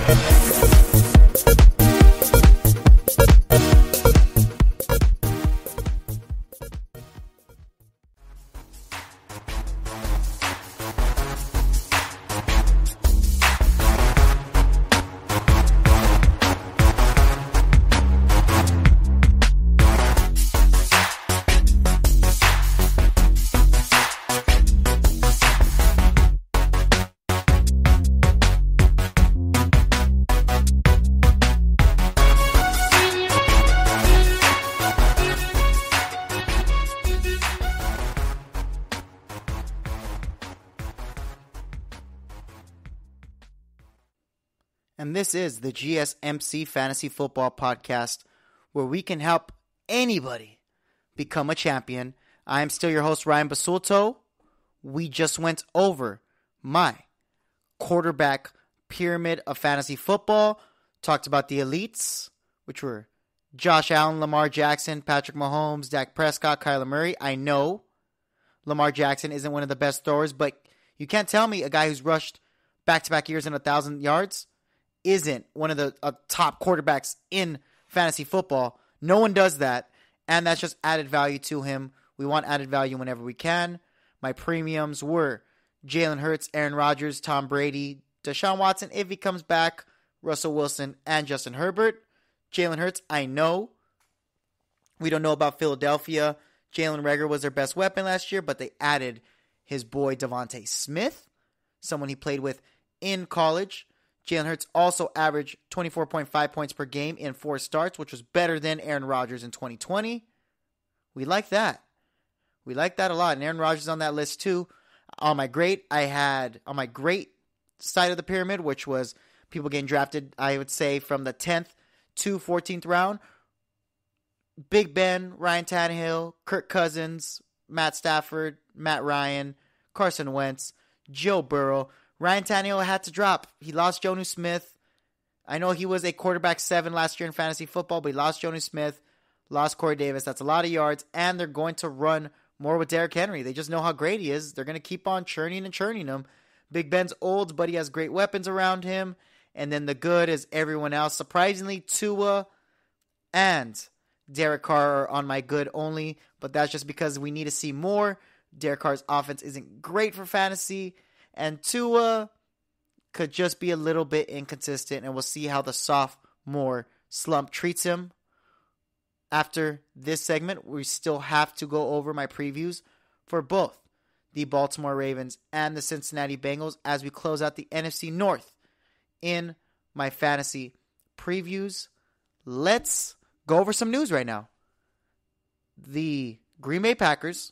This is the GSMC Fantasy Football Podcast, where we can help anybody become a champion. I am still your host, Ryan Basulto. We just went over my quarterback pyramid of fantasy football. Talked about the elites, which were Josh Allen, Lamar Jackson, Patrick Mahomes, Dak Prescott, Kyler Murray. I know Lamar Jackson isn't one of the best throwers, but you can't tell me a guy who's rushed back-to-back years in 1,000 yards isn't one of the top quarterbacks in fantasy football. No one does that, and that's just added value to him. We want added value whenever we can. My premiums were Jalen Hurts, Aaron Rodgers, Tom Brady, Deshaun Watson, if he comes back, Russell Wilson, and Justin Herbert. Jalen Hurts, I know we don't know about Philadelphia. Jalen Reagor was their best weapon last year, but they added his boy Devontae Smith, someone he played with in college. Jalen Hurts also averaged 24.5 points per game in 4 starts, which was better than Aaron Rodgers in 2020. We like that. We like that a lot. And Aaron Rodgers on that list too. On my great, I had on my great side of the pyramid, which was people getting drafted, I would say, from the 10th to 14th round. Big Ben, Ryan Tannehill, Kirk Cousins, Matt Stafford, Matt Ryan, Carson Wentz, Joe Burrow. Ryan Tannehill had to drop. He lost Jonnu Smith. I know he was a quarterback 7 last year in fantasy football, but he lost Jonnu Smith, lost Corey Davis. That's a lot of yards, and they're going to run more with Derrick Henry. They just know how great he is. They're going to keep on churning and churning him. Big Ben's old, but he has great weapons around him. And then the good is everyone else. Surprisingly, Tua and Derek Carr are on my good only, but that's just because we need to see more. Derek Carr's offense isn't great for fantasy. And Tua could just be a little bit inconsistent, and we'll see how the sophomore slump treats him. After this segment, we still have to go over my previews for both the Baltimore Ravens and the Cincinnati Bengals as we close out the NFC North in my fantasy previews. Let's go over some news right now. The Green Bay Packers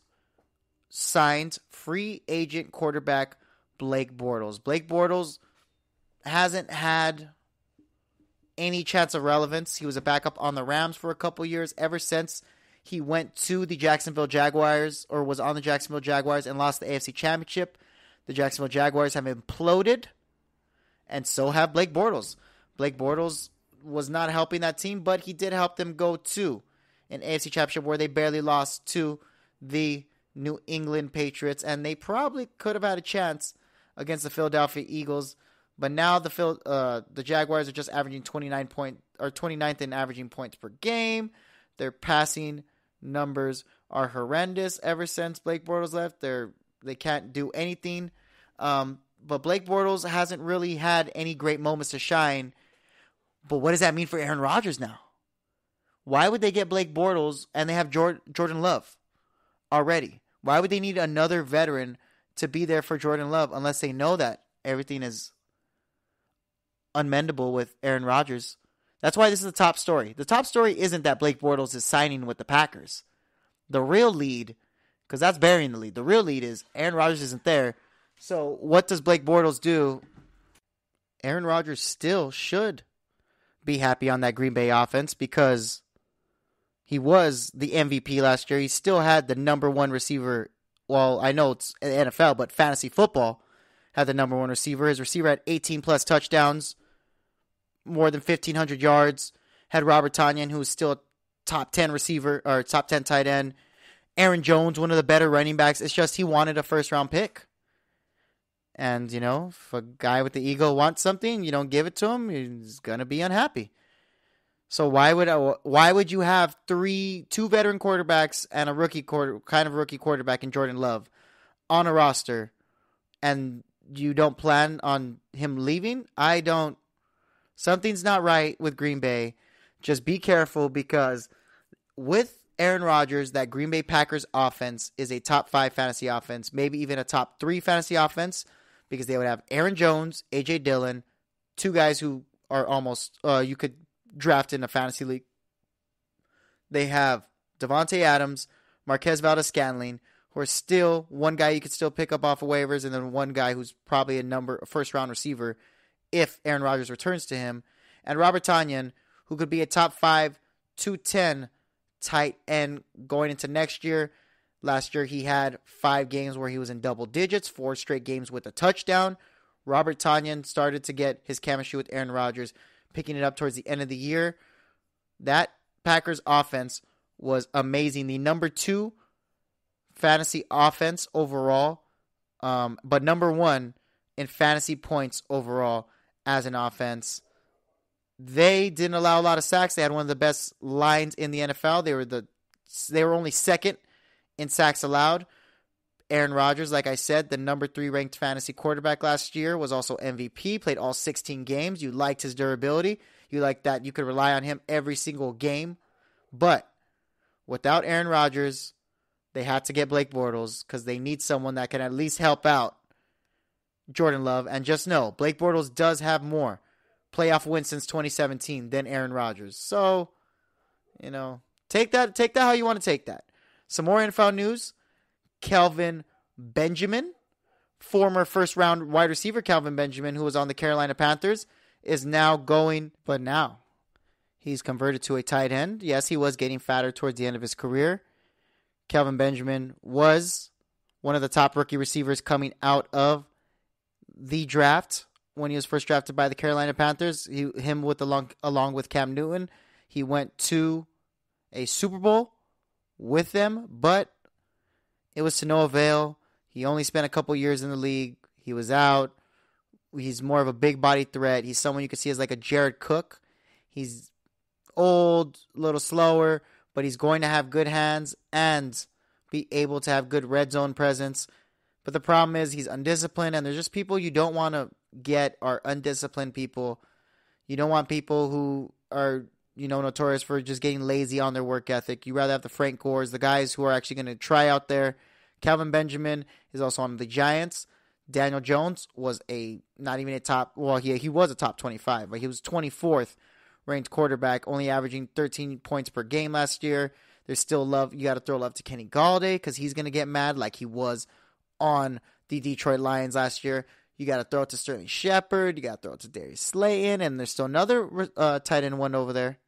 signed free agent quarterback Blake Bortles. Blake Bortles hasn't had any chance of relevance. He was a backup on the Rams for a couple years. Ever since he went to the Jacksonville Jaguars, or was on the Jacksonville Jaguars and lost the AFC Championship, the Jacksonville Jaguars have imploded, and so have Blake Bortles. Blake Bortles was not helping that team, but he did help them go to an AFC Championship where they barely lost to the New England Patriots, and they probably could have had a chance against the Philadelphia Eagles. But now the Jaguars are just averaging 29th in averaging points per game. Their passing numbers are horrendous ever since Blake Bortles left. They can't do anything. But Blake Bortles hasn't really had any great moments to shine. But what does that mean for Aaron Rodgers now? Why would they get Blake Bortles and they have Jordan Love already? Why would they need another veteran to be there for Jordan Love unless they know that everything is unmendable with Aaron Rodgers? That's why this is the top story. The top story isn't that Blake Bortles is signing with the Packers. The real lead, because that's burying the lead, the real lead is Aaron Rodgers isn't there. So what does Blake Bortles do? Aaron Rodgers still should be happy on that Green Bay offense because he was the MVP last year. He still had the number one receiver. Well, I know it's NFL, but fantasy football had the number one receiver. His receiver had 18-plus touchdowns, more than 1,500 yards. Had Robert Tonyan, who is still a top 10 receiver or top 10 tight end. Aaron Jones, one of the better running backs. It's just he wanted a first-round pick. And, you know, if a guy with the ego wants something, you don't give it to him, he's going to be unhappy. So why would you have two veteran quarterbacks and a rookie quarterback in Jordan Love on a roster, and you don't plan on him leaving? I don't. Something's not right with Green Bay. Just be careful, because with Aaron Rodgers, that Green Bay Packers offense is a top 5 fantasy offense, maybe even a top 3 fantasy offense, because they would have Aaron Jones, A.J. Dillon, two guys who are almost you could draft in a fantasy league. They have Devontae Adams, Marquez Valdes-Scantling, who are still one guy you could still pick up off of waivers, and then one guy who's probably a first-round receiver if Aaron Rodgers returns to him, and Robert Tonyan, who could be a top 5, 210 tight end going into next year. Last year, he had 5 games where he was in double digits, 4 straight games with a touchdown. Robert Tonyan started to get his chemistry with Aaron Rodgers, picking it up towards the end of the year. That Packers offense was amazing. The number 2 fantasy offense overall, but number 1 in fantasy points overall as an offense. They didn't allow a lot of sacks. They had one of the best lines in the NFL. They were only second in sacks allowed. Aaron Rodgers, like I said, the number 3 ranked fantasy quarterback last year, was also MVP, played all 16 games. You liked his durability. You liked that you could rely on him every single game. But without Aaron Rodgers, they had to get Blake Bortles because they need someone that can at least help out Jordan Love. And just know, Blake Bortles does have more playoff wins since 2017 than Aaron Rodgers. So, you know, take that how you want to take that. Some more NFL news. Kelvin Benjamin, former first-round wide receiver Kelvin Benjamin, who was on the Carolina Panthers, is now going, but now he's converted to a tight end. Yes, he was getting fatter towards the end of his career. Kelvin Benjamin was one of the top rookie receivers coming out of the draft when he was first drafted by the Carolina Panthers. Along with Cam Newton, he went to a Super Bowl with them, but it was to no avail. He only spent a couple years in the league. He was out. He's more of a big body threat. He's someone you can see as like a Jared Cook. He's old, a little slower, but he's going to have good hands and be able to have good red zone presence. But the problem is he's undisciplined, and there's just people you don't want to get are undisciplined people. You don't want people who are you know, notorious for just getting lazy on their work ethic. You rather have the Frank Gores, the guys who are actually going to try out there. Kelvin Benjamin is also on the Giants. Daniel Jones was he was a top 25, but he was 24th ranked quarterback, only averaging 13 points per game last year. There's still love. You got to throw love to Kenny Golladay because he's going to get mad like he was on the Detroit Lions last year. You got to throw it to Sterling Shepard. You got to throw it to Darius Slayton. And there's still another tight end one over there,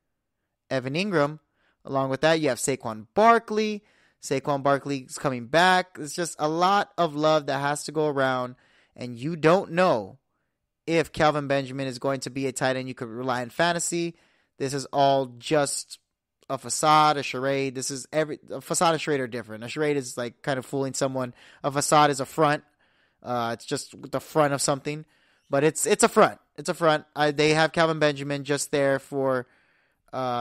Evan Ingram. Along with that, you have Saquon Barkley. Saquon Barkley's coming back. It's just a lot of love that has to go around. And you don't know if Kelvin Benjamin is going to be a tight end you could rely on fantasy. This is all just a facade, a charade. A facade and charade are different. A charade is like kind of fooling someone. A facade is a front. It's just the front of something, but it's a front. It's a front. They have Kelvin Benjamin just there for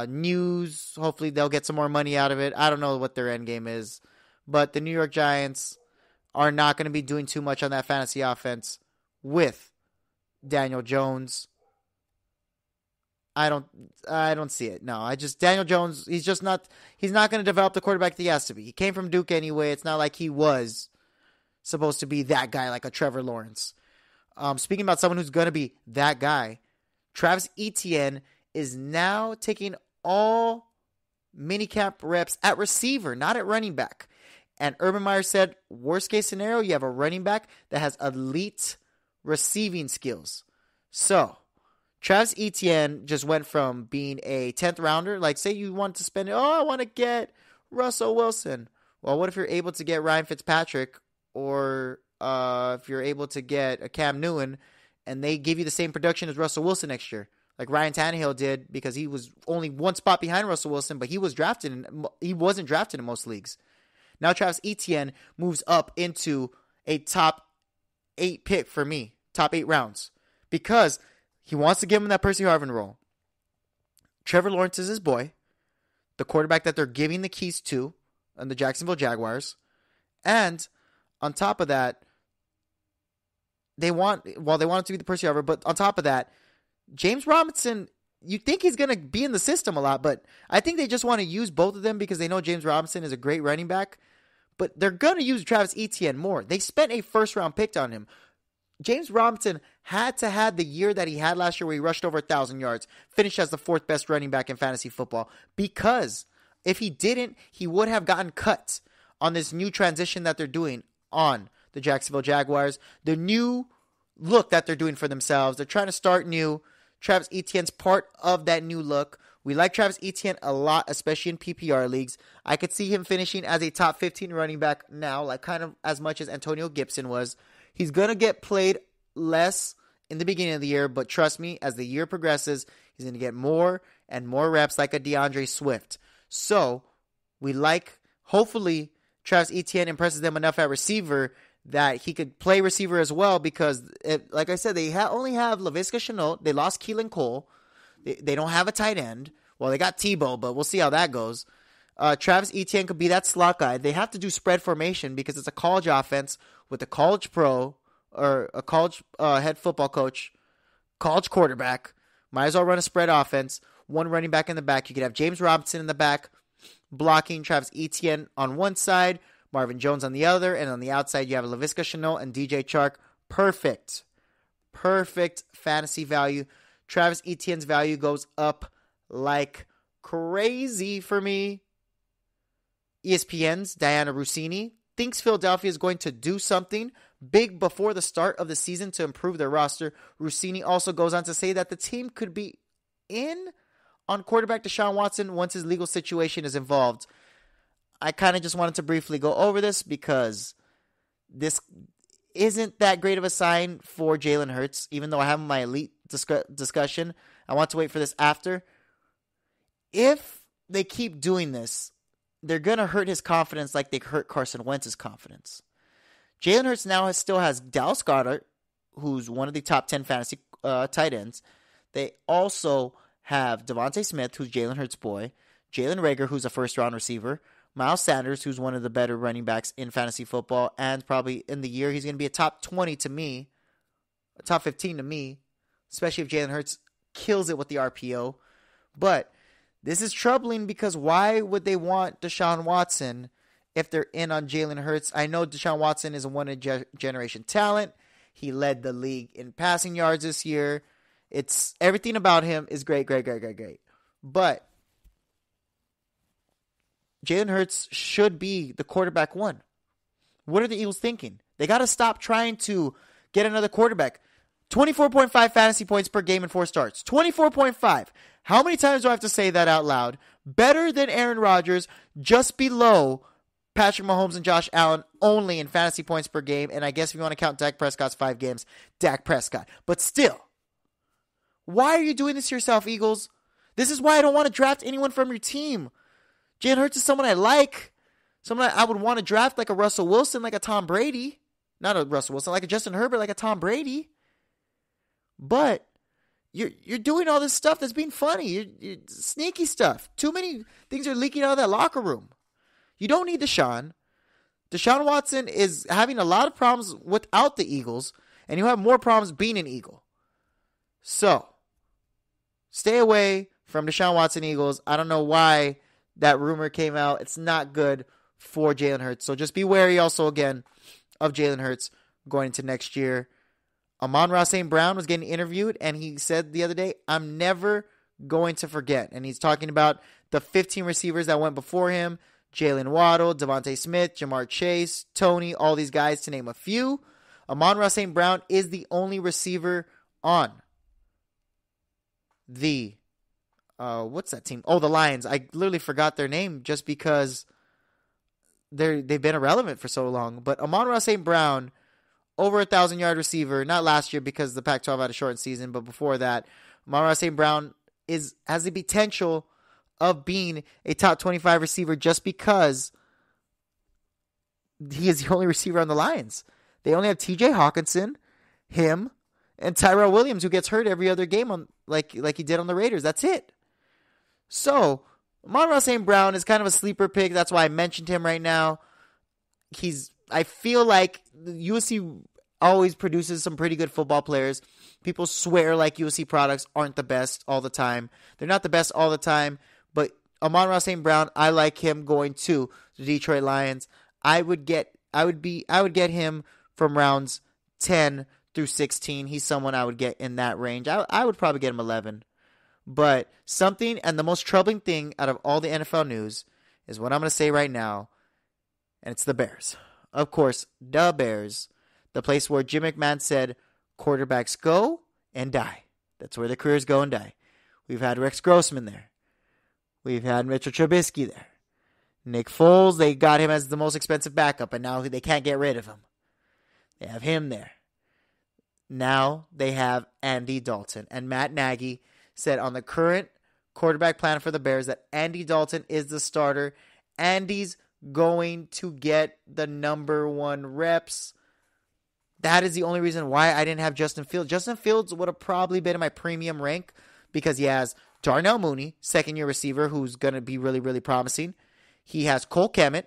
news. Hopefully they'll get some more money out of it. I don't know what their end game is, but the New York Giants are not going to be doing too much on that fantasy offense with Daniel Jones. I don't see it. No, Daniel Jones, he's not going to develop the quarterback that he has to be. He came from Duke anyway. It's not like he was supposed to be that guy like a Trevor Lawrence. Speaking about someone who's going to be that guy, Travis Etienne is now taking all minicamp reps at receiver, not at running back. And Urban Meyer said, worst case scenario, you have a running back that has elite receiving skills. So Travis Etienne just went from being a 10th rounder, like say you want to spend, I want to get Russell Wilson. Well, what if you're able to get Ryan Fitzpatrick, or if you're able to get a Cam Newton and they give you the same production as Russell Wilson next year, like Ryan Tannehill did, because he was only one spot behind Russell Wilson, but he wasn't drafted in most leagues. Now Travis Etienne moves up into a top 8 pick for me, top 8 rounds, because he wants to give him that Percy Harvin role. Trevor Lawrence is his boy, the quarterback that they're giving the keys to on the Jacksonville Jaguars, and on top of that, they want it to be the Percy Harvin, but on top of that, James Robinson, you think he's going to be in the system a lot, but I think they just want to use both of them because they know James Robinson is a great running back, but they're going to use Travis Etienne more. They spent a first-round pick on him. James Robinson had to have the year that he had last year where he rushed over 1,000 yards, finished as the 4th best running back in fantasy football, because if he didn't, he would have gotten cut on this new transition that they're doing on the Jacksonville Jaguars, the new look that they're doing for themselves. They're trying to start new. Travis Etienne's part of that new look. We like Travis Etienne a lot, especially in PPR leagues. I could see him finishing as a top 15 running back now, like kind of as much as Antonio Gibson was. He's going to get played less in the beginning of the year, but trust me, as the year progresses, he's going to get more and more reps like a DeAndre Swift. So we like, hopefully, Travis Etienne impresses them enough at receiver that he could play receiver as well, because, like I said, they only have Laviska Shenault. They lost Keelan Cole. They don't have a tight end. Well, they got Tebow, but we'll see how that goes. Travis Etienne could be that slot guy. They have to do spread formation because it's a college offense with a college pro or a college head football coach, college quarterback. Might as well run a spread offense. One running back in the back. You could have James Robinson in the back, blocking Travis Etienne on one side, Marvin Jones on the other, and on the outside you have Laviska Shenault and DJ Chark. Perfect fantasy value. Travis Etienne's value goes up like crazy for me. ESPN's Diana Russini thinks Philadelphia is going to do something big before the start of the season to improve their roster. Russini also goes on to say that the team could be in on quarterback Deshaun Watson once his legal situation is involved. I kind of just wanted to briefly go over this because this isn't that great of a sign for Jalen Hurts, even though I have my elite discussion. I want to wait for this after. If they keep doing this, they're going to hurt his confidence like they hurt Carson Wentz's confidence. Jalen Hurts now still has Dallas Goedert, who's one of the top 10 fantasy tight ends. They also have Devontae Smith, who's Jalen Hurts' boy, Jalen Reagor, who's a first-round receiver, Miles Sanders, who's one of the better running backs in fantasy football, and probably in the year he's going to be a top 20 to me, a top 15 to me, especially if Jalen Hurts kills it with the RPO. But This is troubling because why would they want Deshaun Watson if they're in on Jalen Hurts? I know Deshaun Watson is a one-generation talent. He led the league in passing yards this year. It's everything about him is great. But Jalen Hurts should be the quarterback one. What are the Eagles thinking? They got to stop trying to get another quarterback. 24.5 fantasy points per game in 4 starts. 24.5. How many times do I have to say that out loud? Better than Aaron Rodgers, just below Patrick Mahomes and Josh Allen only in fantasy points per game. And I guess if you want to count Dak Prescott's 5 games, Dak Prescott. But still, why are you doing this to yourself, Eagles? This is why I don't want to draft anyone from your team. Jalen Hurts is someone I like. Someone I would want to draft, like a Russell Wilson, like a Tom Brady. Not a Russell Wilson, like a Justin Herbert, like a Tom Brady. But you're doing all this stuff that's being funny. You're sneaky stuff. Too many things are leaking out of that locker room. You don't need Deshaun. Deshaun Watson is having a lot of problems without the Eagles, and you have more problems being an Eagle. So, stay away from Deshaun Watson Eagles. I don't know why that rumor came out. It's not good for Jalen Hurts. So just be wary also again of Jalen Hurts going into next year. Amon-Ra St. Brown was getting interviewed and he said the other day, I'm never going to forget. And he's talking about the 15 receivers that went before him. Jalen Waddle, Devontae Smith, Ja'Marr Chase, Tony, all these guys to name a few. Amon-Ra St. Brown is the only receiver on the, what's that team? Oh, the Lions. I literally forgot their name just because they've been irrelevant for so long. But Amon-Ra St. Brown, over 1,000-yard receiver. Not last year because the Pac-12 had a shortened season, but before that, Amon-Ra St. Brown has the potential of being a top 25 receiver just because he is the only receiver on the Lions. They only have T.J. Hawkinson, him, and Tyrell Williams, who gets hurt every other game on like he did on the Raiders. That's it. So Amon-Ra St. Brown is kind of a sleeper pick. That's why I mentioned him right now. I feel like USC always produces some pretty good football players. People swear like USC products aren't the best all the time. They're not the best all the time, but Amon-Ra St. Brown, I like him going to the Detroit Lions. I would get him from rounds 10 through 16. He's someone I would get in that range. I would probably get him 11. But something, and the most troubling thing out of all the NFL news is what I'm going to say right now, and it's the Bears. Of course, the Bears, the place where Jim McMahon said, quarterbacks go and die. That's where their careers go and die. We've had Rex Grossman there. We've had Mitchell Trubisky there. Nick Foles, they got him as the most expensive backup, and now they can't get rid of him. They have him there. Now they have Andy Dalton. And Matt Nagy said on the current quarterback plan for the Bears that Andy Dalton is the starter. Andy's going to get the number one reps. That is the only reason why I didn't have Justin Fields. Justin Fields would have probably been in my premium rank because he has Darnell Mooney, second-year receiver, who's going to be really, really promising. He has Cole Kmet,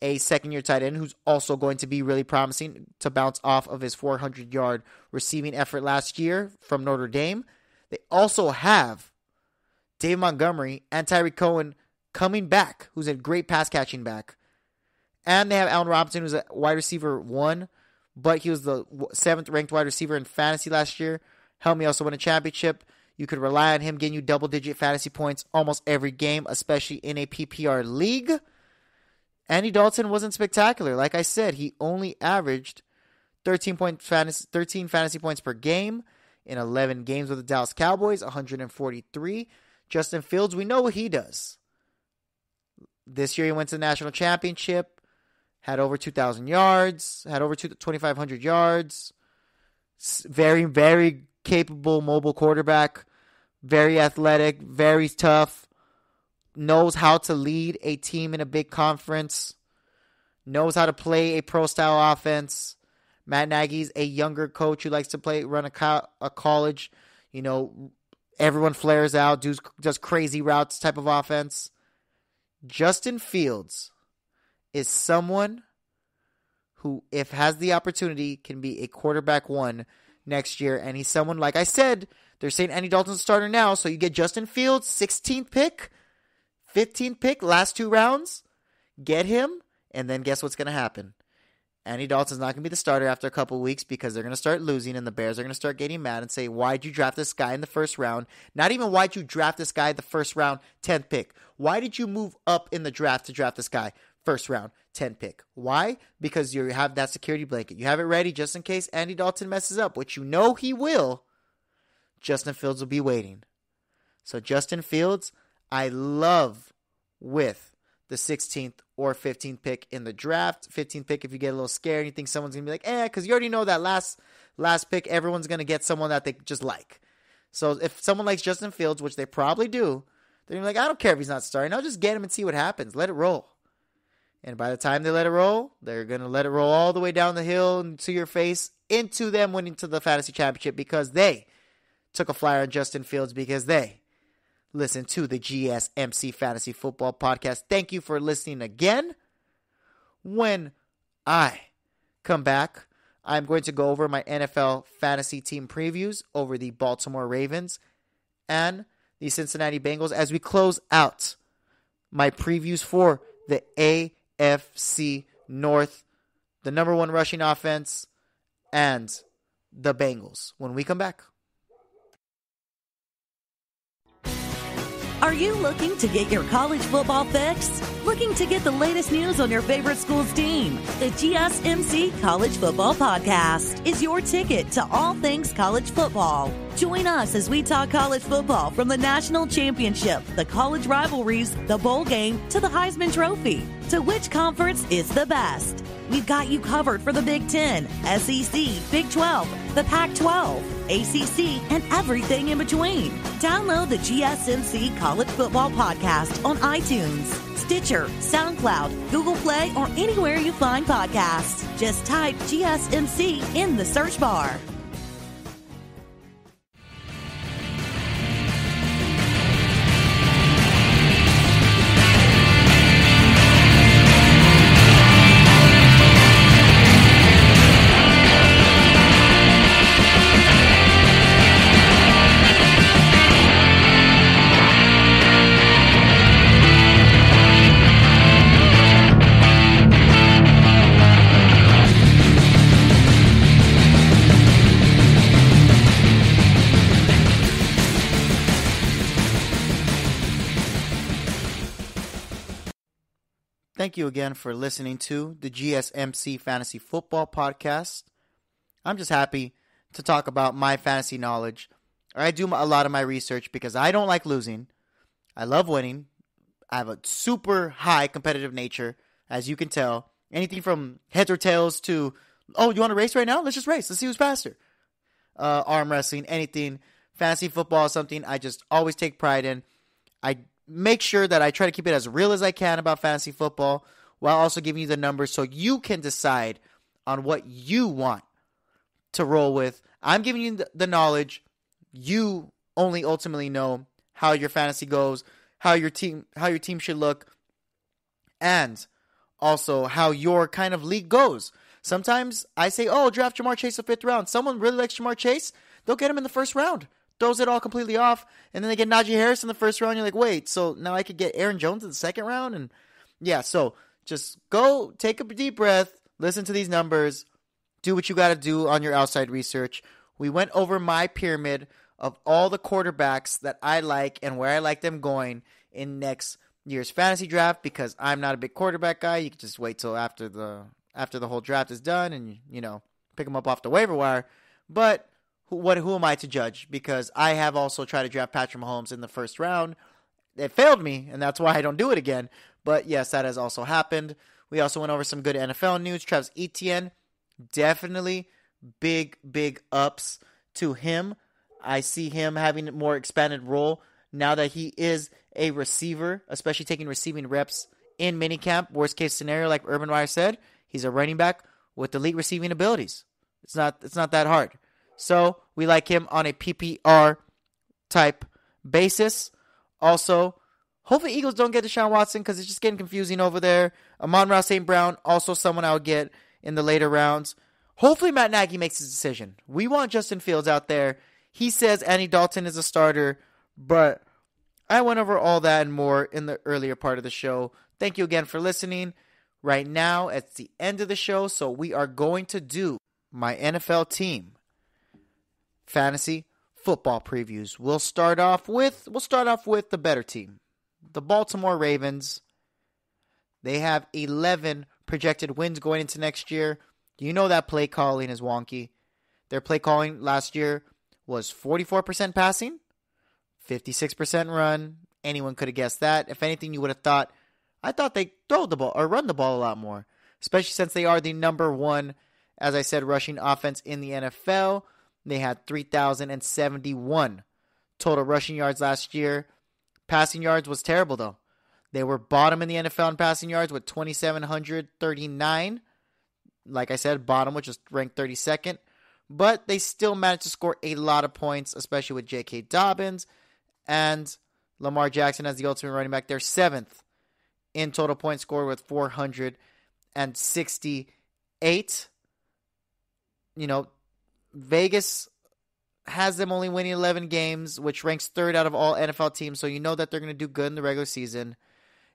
a second-year tight end, who's also going to be really promising to bounce off of his 400-yard receiving effort last year from Notre Dame. They also have Dave Montgomery and Tyreek Cohen coming back, who's a great pass-catching back. And they have Allen Robinson, who's a wide receiver one, but he was the 7th-ranked wide receiver in fantasy last year. Helped me also win a championship. You could rely on him getting you double-digit fantasy points almost every game, especially in a PPR league. Andy Dalton wasn't spectacular. Like I said, he only averaged 13 fantasy points per game in 11 games with the Dallas Cowboys, 143. Justin Fields, we know what he does. This year he went to the national championship, had over 2,000 yards, had over 2,500 yards. Very, very capable mobile quarterback, very athletic, very tough, knows how to lead a team in a big conference, knows how to play a pro-style offense. Matt Nagy's a younger coach who likes to run a college. You know, everyone flares out, does crazy routes type of offense. Justin Fields is someone who, if has the opportunity, can be a quarterback one next year. And he's someone, like I said, they're saying Andy Dalton's starter now. So you get Justin Fields, 16th pick. 15th pick, last two rounds, get him, and then guess what's going to happen? Andy Dalton's not going to be the starter after a couple of weeks because they're going to start losing, and the Bears are going to start getting mad and say, why'd you draft this guy in the first round? Not even why'd you draft this guy the first round, 10th pick. Why did you move up in the draft to draft this guy? First round, 10 pick. Why? Because you have that security blanket. You have it ready just in case Andy Dalton messes up, which you know he will. Justin Fields will be waiting. So Justin Fields, I love with the 16th or 15th pick in the draft. 15th pick if you get a little scared and you think someone's going to be like, because you already know that last pick, everyone's going to get someone that they just like. So if someone likes Justin Fields, which they probably do, they're going to be like, I don't care if he's not starting. I'll just get him and see what happens. Let it roll. And by the time they let it roll, they're going to let it roll all the way down the hill and to your face into them winning to the fantasy championship because they took a flyer on Justin Fields because they listened to the GSMC Fantasy Football Podcast. Thank you for listening again. When I come back, I'm going to go over my NFL fantasy team previews over the Baltimore Ravens and the Cincinnati Bengals as we close out my previews for the AFC North, the number one rushing offense, and the Bengals when we come back. Are you looking to get your college football fix? Looking to get the latest news on your favorite school's team? The GSMC College Football Podcast is your ticket to all things college football. Join us as we talk college football from the national championship, the college rivalries, the bowl game, to the Heisman Trophy. To which conference is the best? We've got you covered for the Big Ten, SEC, Big 12, the Pac-12, ACC, and everything in between. Download the GSMC College Football Podcast on iTunes, Stitcher, SoundCloud, Google Play, or anywhere you find podcasts. Just type GSMC in the search bar. Thank you again for listening to the GSMC Fantasy Football Podcast. I'm just happy to talk about my fantasy knowledge. I do a lot of my research because I don't like losing. I love winning. I have a super high competitive nature, as you can tell. Anything from heads or tails to, oh, you want to race right now? Let's just race. Let's see who's faster. Arm wrestling, anything. Fantasy football is something I just always take pride in. I make sure that I try to keep it as real as I can about fantasy football while also giving you the numbers so you can decide on what you want to roll with. I'm giving you the knowledge. You only ultimately know how your fantasy goes, how your team should look, and also how your kind of league goes. Sometimes I say, oh, draft Ja'Marr Chase the fifth round. Someone really likes Ja'Marr Chase. They'll get him in the first round. Throws it all completely off, and then they get Najee Harris in the first round. You're like, wait, so now I could get Aaron Jones in the second round? And yeah, so just go take a deep breath, listen to these numbers, do what you got to do on your outside research. We went over my pyramid of all the quarterbacks that I like and where I like them going in next year's fantasy draft because I'm not a big quarterback guy. You can just wait till after the whole draft is done and, you know, pick them up off the waiver wire. But who am I to judge? Because I have also tried to draft Patrick Mahomes in the first round. It failed me, and that's why I don't do it again. But yes, that has also happened. We also went over some good NFL news. Travis Etienne, definitely big ups to him. I see him having a more expanded role now that he is a receiver, especially taking receiving reps in minicamp. Worst case scenario, like Urban Meyer said, he's a running back with elite receiving abilities. It's not that hard. So we like him on a PPR type basis. Also, hopefully Eagles don't get Deshaun Watson because it's just getting confusing over there. Amon-Ra St. Brown, also someone I would get in the later rounds. Hopefully Matt Nagy makes his decision. We want Justin Fields out there. He says Andy Dalton is a starter, but I went over all that and more in the earlier part of the show. Thank you again for listening. Right now, it's the end of the show, so we are going to do my NFL team fantasy football previews. We'll start off with the better team, the Baltimore Ravens. They have 11 projected wins going into next year. You know that play calling is wonky. Their play calling last year was 44% passing, 56% run. Anyone could have guessed that. If anything, you would have thought, I thought they throw the ball or run the ball a lot more, especially since they are the number one, as I said, rushing offense in the NFL. They had 3,071 total rushing yards last year. Passing yards was terrible, though. They were bottom in the NFL in passing yards with 2,739. Like I said, bottom, which was ranked 32nd. But they still managed to score a lot of points, especially with J.K. Dobbins and Lamar Jackson as the ultimate running back. They're 7th in total points scored with 468. You know, Vegas has them only winning 11 games, which ranks 3rd out of all NFL teams. So you know that they're going to do good in the regular season.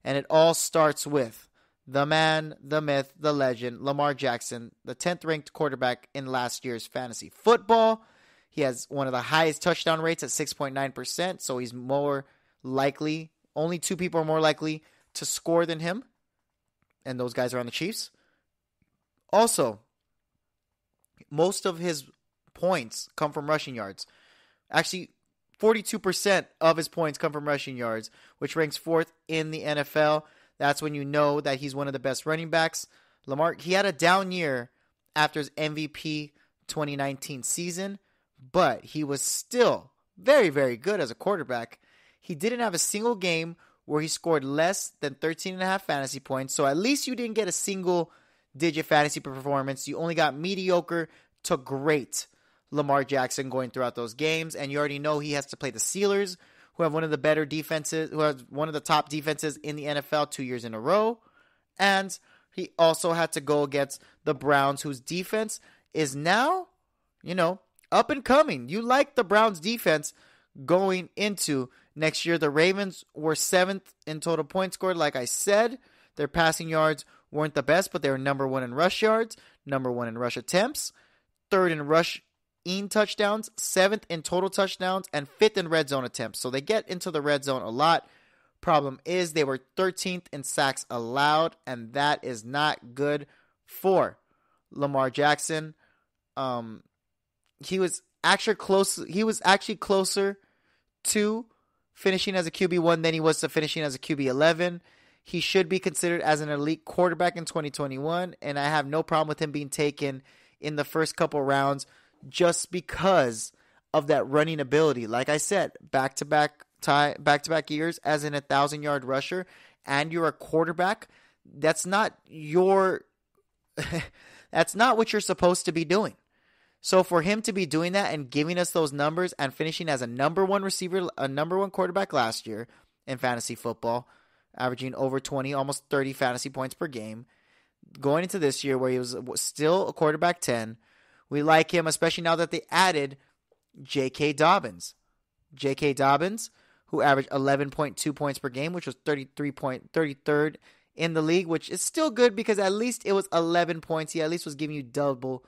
And it all starts with the man, the myth, the legend, Lamar Jackson, the 10th ranked quarterback in last year's fantasy football. He has one of the highest touchdown rates at 6.9%. So he's more likely, only two people are more likely to score than him. And those guys are on the Chiefs. Also, most of his points come from rushing yards. Actually, 42% of his points come from rushing yards, which ranks 4th in the NFL. That's when you know that he's one of the best running backs. Lamar, he had a down year after his MVP 2019 season, but he was still very, very good as a quarterback. He didn't have a single game where he scored less than 13.5 fantasy points, so at least you didn't get a single-digit fantasy performance. You only got mediocre to great Lamar Jackson going throughout those games, and you already know he has to play the Steelers, who have one of the better defenses, who has one of the top defenses in the NFL 2 years in a row. And he also had to go against the Browns, whose defense is now, you know, up and coming. You like the Browns defense going into next year. The Ravens were 7th in total points scored. Like I said, their passing yards weren't the best, but they were number 1 in rush yards, number 1 in rush attempts, 3rd in rush touchdowns, 7th in total touchdowns, and 5th in red zone attempts. So they get into the red zone a lot. Problem is they were 13th in sacks allowed, and that is not good for Lamar Jackson. He was actually closer to finishing as a QB1 than he was to finishing as a QB11. He should be considered as an elite quarterback in 2021, and I have no problem with him being taken in the first couple rounds just because of that running ability. Like I said, back-to-back years as in 1,000-yard rusher, and you're a quarterback, that's not what you're supposed to be doing. So for him to be doing that and giving us those numbers and finishing as a number one receiver, a number one quarterback last year in fantasy football, averaging over 20, almost 30 fantasy points per game, going into this year where he was still a quarterback 10, we like him, especially now that they added J.K. Dobbins. J.K. Dobbins, who averaged 11.2 points per game, which was 33rd in the league, which is still good because at least it was 11 points. He at least was giving you double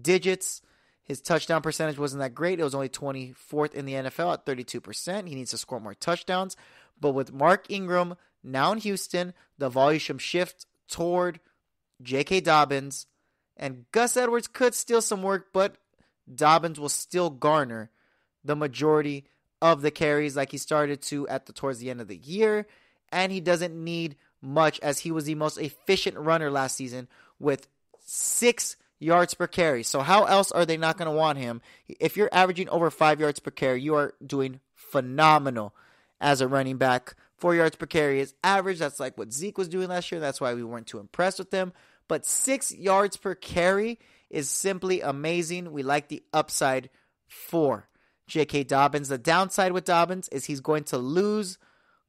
digits. His touchdown percentage wasn't that great. It was only 24th in the NFL at 32%. He needs to score more touchdowns. But with Mark Ingram now in Houston, the volume should shift toward J.K. Dobbins. And Gus Edwards could steal some work, but Dobbins will still garner the majority of the carries like he started to towards the end of the year. And he doesn't need much as he was the most efficient runner last season with 6 yards per carry. So how else are they not going to want him? If you're averaging over 5 yards per carry, you are doing phenomenal as a running back. 4 yards per carry is average. That's like what Zeke was doing last year. That's why we weren't too impressed with him. But 6 yards per carry is simply amazing. We like the upside for J.K. Dobbins. The downside with Dobbins is he's going to lose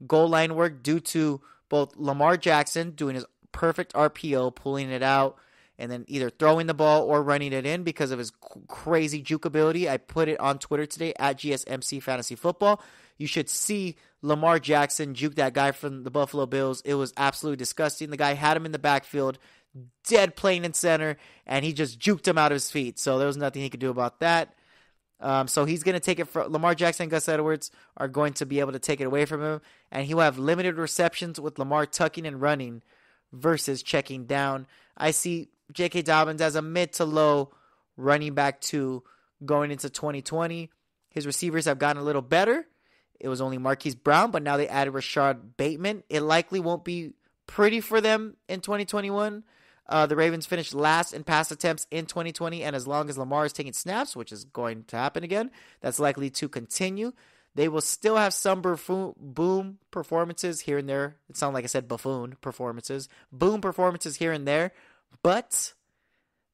goal line work due to both Lamar Jackson doing his perfect RPO, pulling it out, and then either throwing the ball or running it in because of his crazy juke ability. I put it on Twitter today at GSMC Fantasy Football. You should see Lamar Jackson juke that guy from the Buffalo Bills. It was absolutely disgusting. The guy had him in the backfield, dead plain in center, and he just juked him out of his feet. So there was nothing he could do about that. So he's going to take it from Lamar Jackson and Gus Edwards are going to be able to take it away from him. And he will have limited receptions with Lamar tucking and running versus checking down. I see J.K. Dobbins as a mid to low running back two going into 2020. His receivers have gotten a little better. It was only Marquise Brown, but now they added Rashad Bateman. It likely won't be pretty for them in 2021. The Ravens finished last in pass attempts in 2020, and as long as Lamar is taking snaps, which is going to happen again, that's likely to continue. They will still have some boom performances here and there. It sounds like I said buffoon performances. Boom performances here and there, but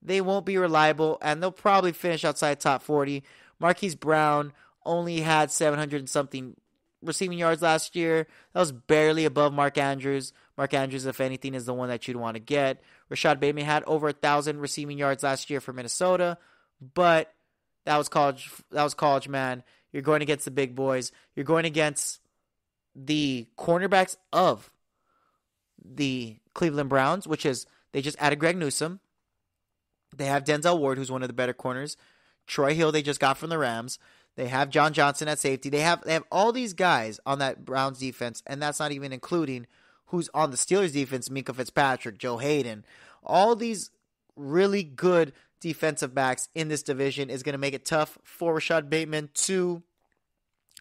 they won't be reliable, and they'll probably finish outside top 40. Marquise Brown only had 700 and something receiving yards last year. That was barely above Mark Andrews. Mark Andrews, if anything, is the one that you'd want to get. Rashad Bateman had over 1,000 receiving yards last year for Minnesota, but that was college, man. You're going against the big boys. You're going against the cornerbacks of the Cleveland Browns, which is they just added Greg Newsome. They have Denzel Ward, who's one of the better corners. Troy Hill they just got from the Rams. They have John Johnson at safety. They have all these guys on that Browns defense, and that's not even including who's on the Steelers defense, Minkah Fitzpatrick, Joe Hayden. All these really good defensive backs in this division is going to make it tough for Rashad Bateman to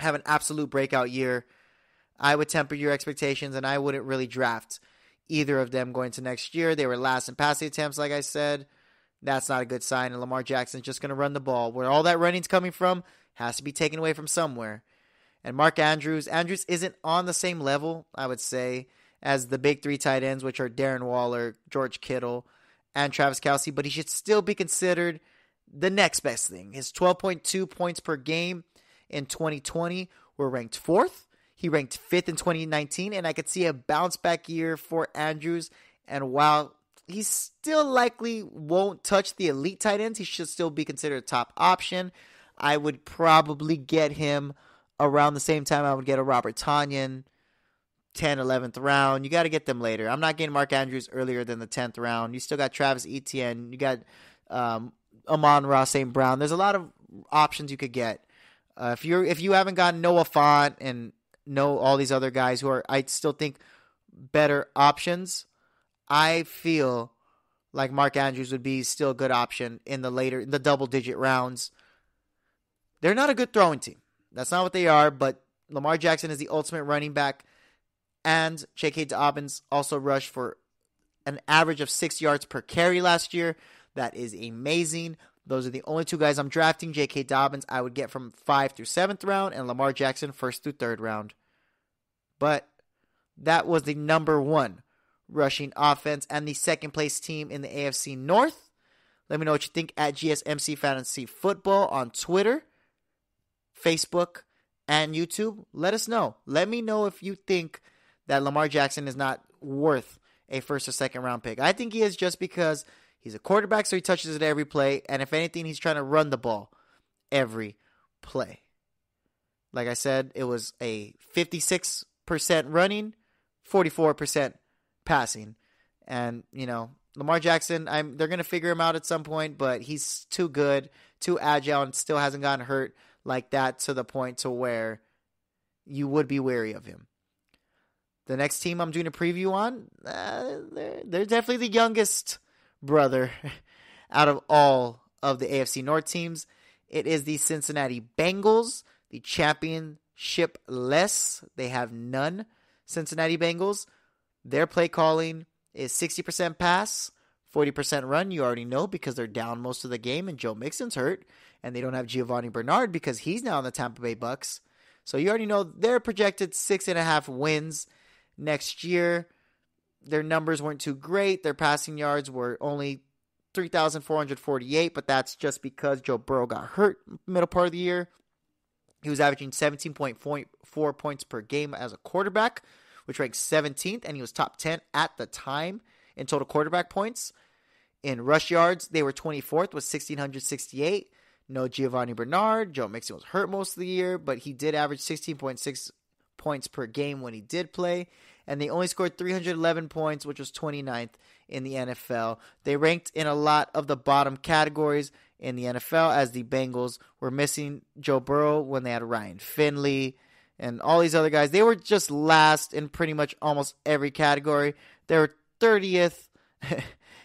have an absolute breakout year. I would temper your expectations, and I wouldn't really draft either of them going to next year. They were last in passing attempts, like I said. That's not a good sign, and Lamar Jackson's just going to run the ball. Where all that running's coming from has to be taken away from somewhere. And Mark Andrews isn't on the same level, I would say, as the big three tight ends, which are Darren Waller, George Kittle, and Travis Kelce, but he should still be considered the next best thing. His 12.2 points per game in 2020 were ranked 4th. He ranked 5th in 2019, and I could see a bounce-back year for Andrews, and while he still likely won't touch the elite tight ends, he should still be considered a top option. I would probably get him around the same time I would get a Robert Tonyan, 10th, 11th round. You got to get them later. I'm not getting Mark Andrews earlier than the 10th round. You still got Travis Etienne. You got Amon-Ra St. Brown. There's a lot of options you could get. If you haven't gotten Noah Fant and know all these other guys who are, I still think, better options, I feel like Mark Andrews would be still a good option in the double-digit rounds. They're not a good throwing team. That's not what they are, but Lamar Jackson is the ultimate running back, and J.K. Dobbins also rushed for an average of 6 yards per carry last year. That is amazing. Those are the only two guys I'm drafting. J.K. Dobbins I would get from 5th through 7th round, and Lamar Jackson 1st through 3rd round. But that was the number one rushing offense and the second place team in the AFC North. Let me know what you think at GSMC Fantasy Football on Twitter, Facebook, and YouTube. Let us know. Let me know if you think that Lamar Jackson is not worth a 1st or 2nd round pick. I think he is just because he's a quarterback, so he touches it every play. And if anything, he's trying to run the ball every play. Like I said, it was a 56% running, 44% passing. And, Lamar Jackson, they're going to figure him out at some point, but he's too good, too agile, and still hasn't gotten hurt like that to the point to where you would be wary of him. The next team I'm doing a preview on, they're definitely the youngest brother out of all of the AFC North teams. It is the Cincinnati Bengals, the championship-less. They have none. Cincinnati Bengals, their play calling is 60% pass, 40% run. You already know because they're down most of the game and Joe Mixon's hurt. And they don't have Giovanni Bernard because he's now on the Tampa Bay Bucks. So you already know they're projected 6.5 wins next year. Their numbers weren't too great. Their passing yards were only 3,448, but that's just because Joe Burrow got hurt middle part of the year. He was averaging 17.4 points per game as a quarterback, which ranked 17th, and he was top 10 at the time in total quarterback points. In rush yards, they were 24th with 1,668. No Giovanni Bernard. Joe Mixon was hurt most of the year, but he did average 16.6 points per game when he did play. And they only scored 311 points, which was 29th in the NFL. They ranked in a lot of the bottom categories in the NFL, as the Bengals were missing Joe Burrow when they had Ryan Finley and all these other guys. They were just last in pretty much almost every category. They were 30th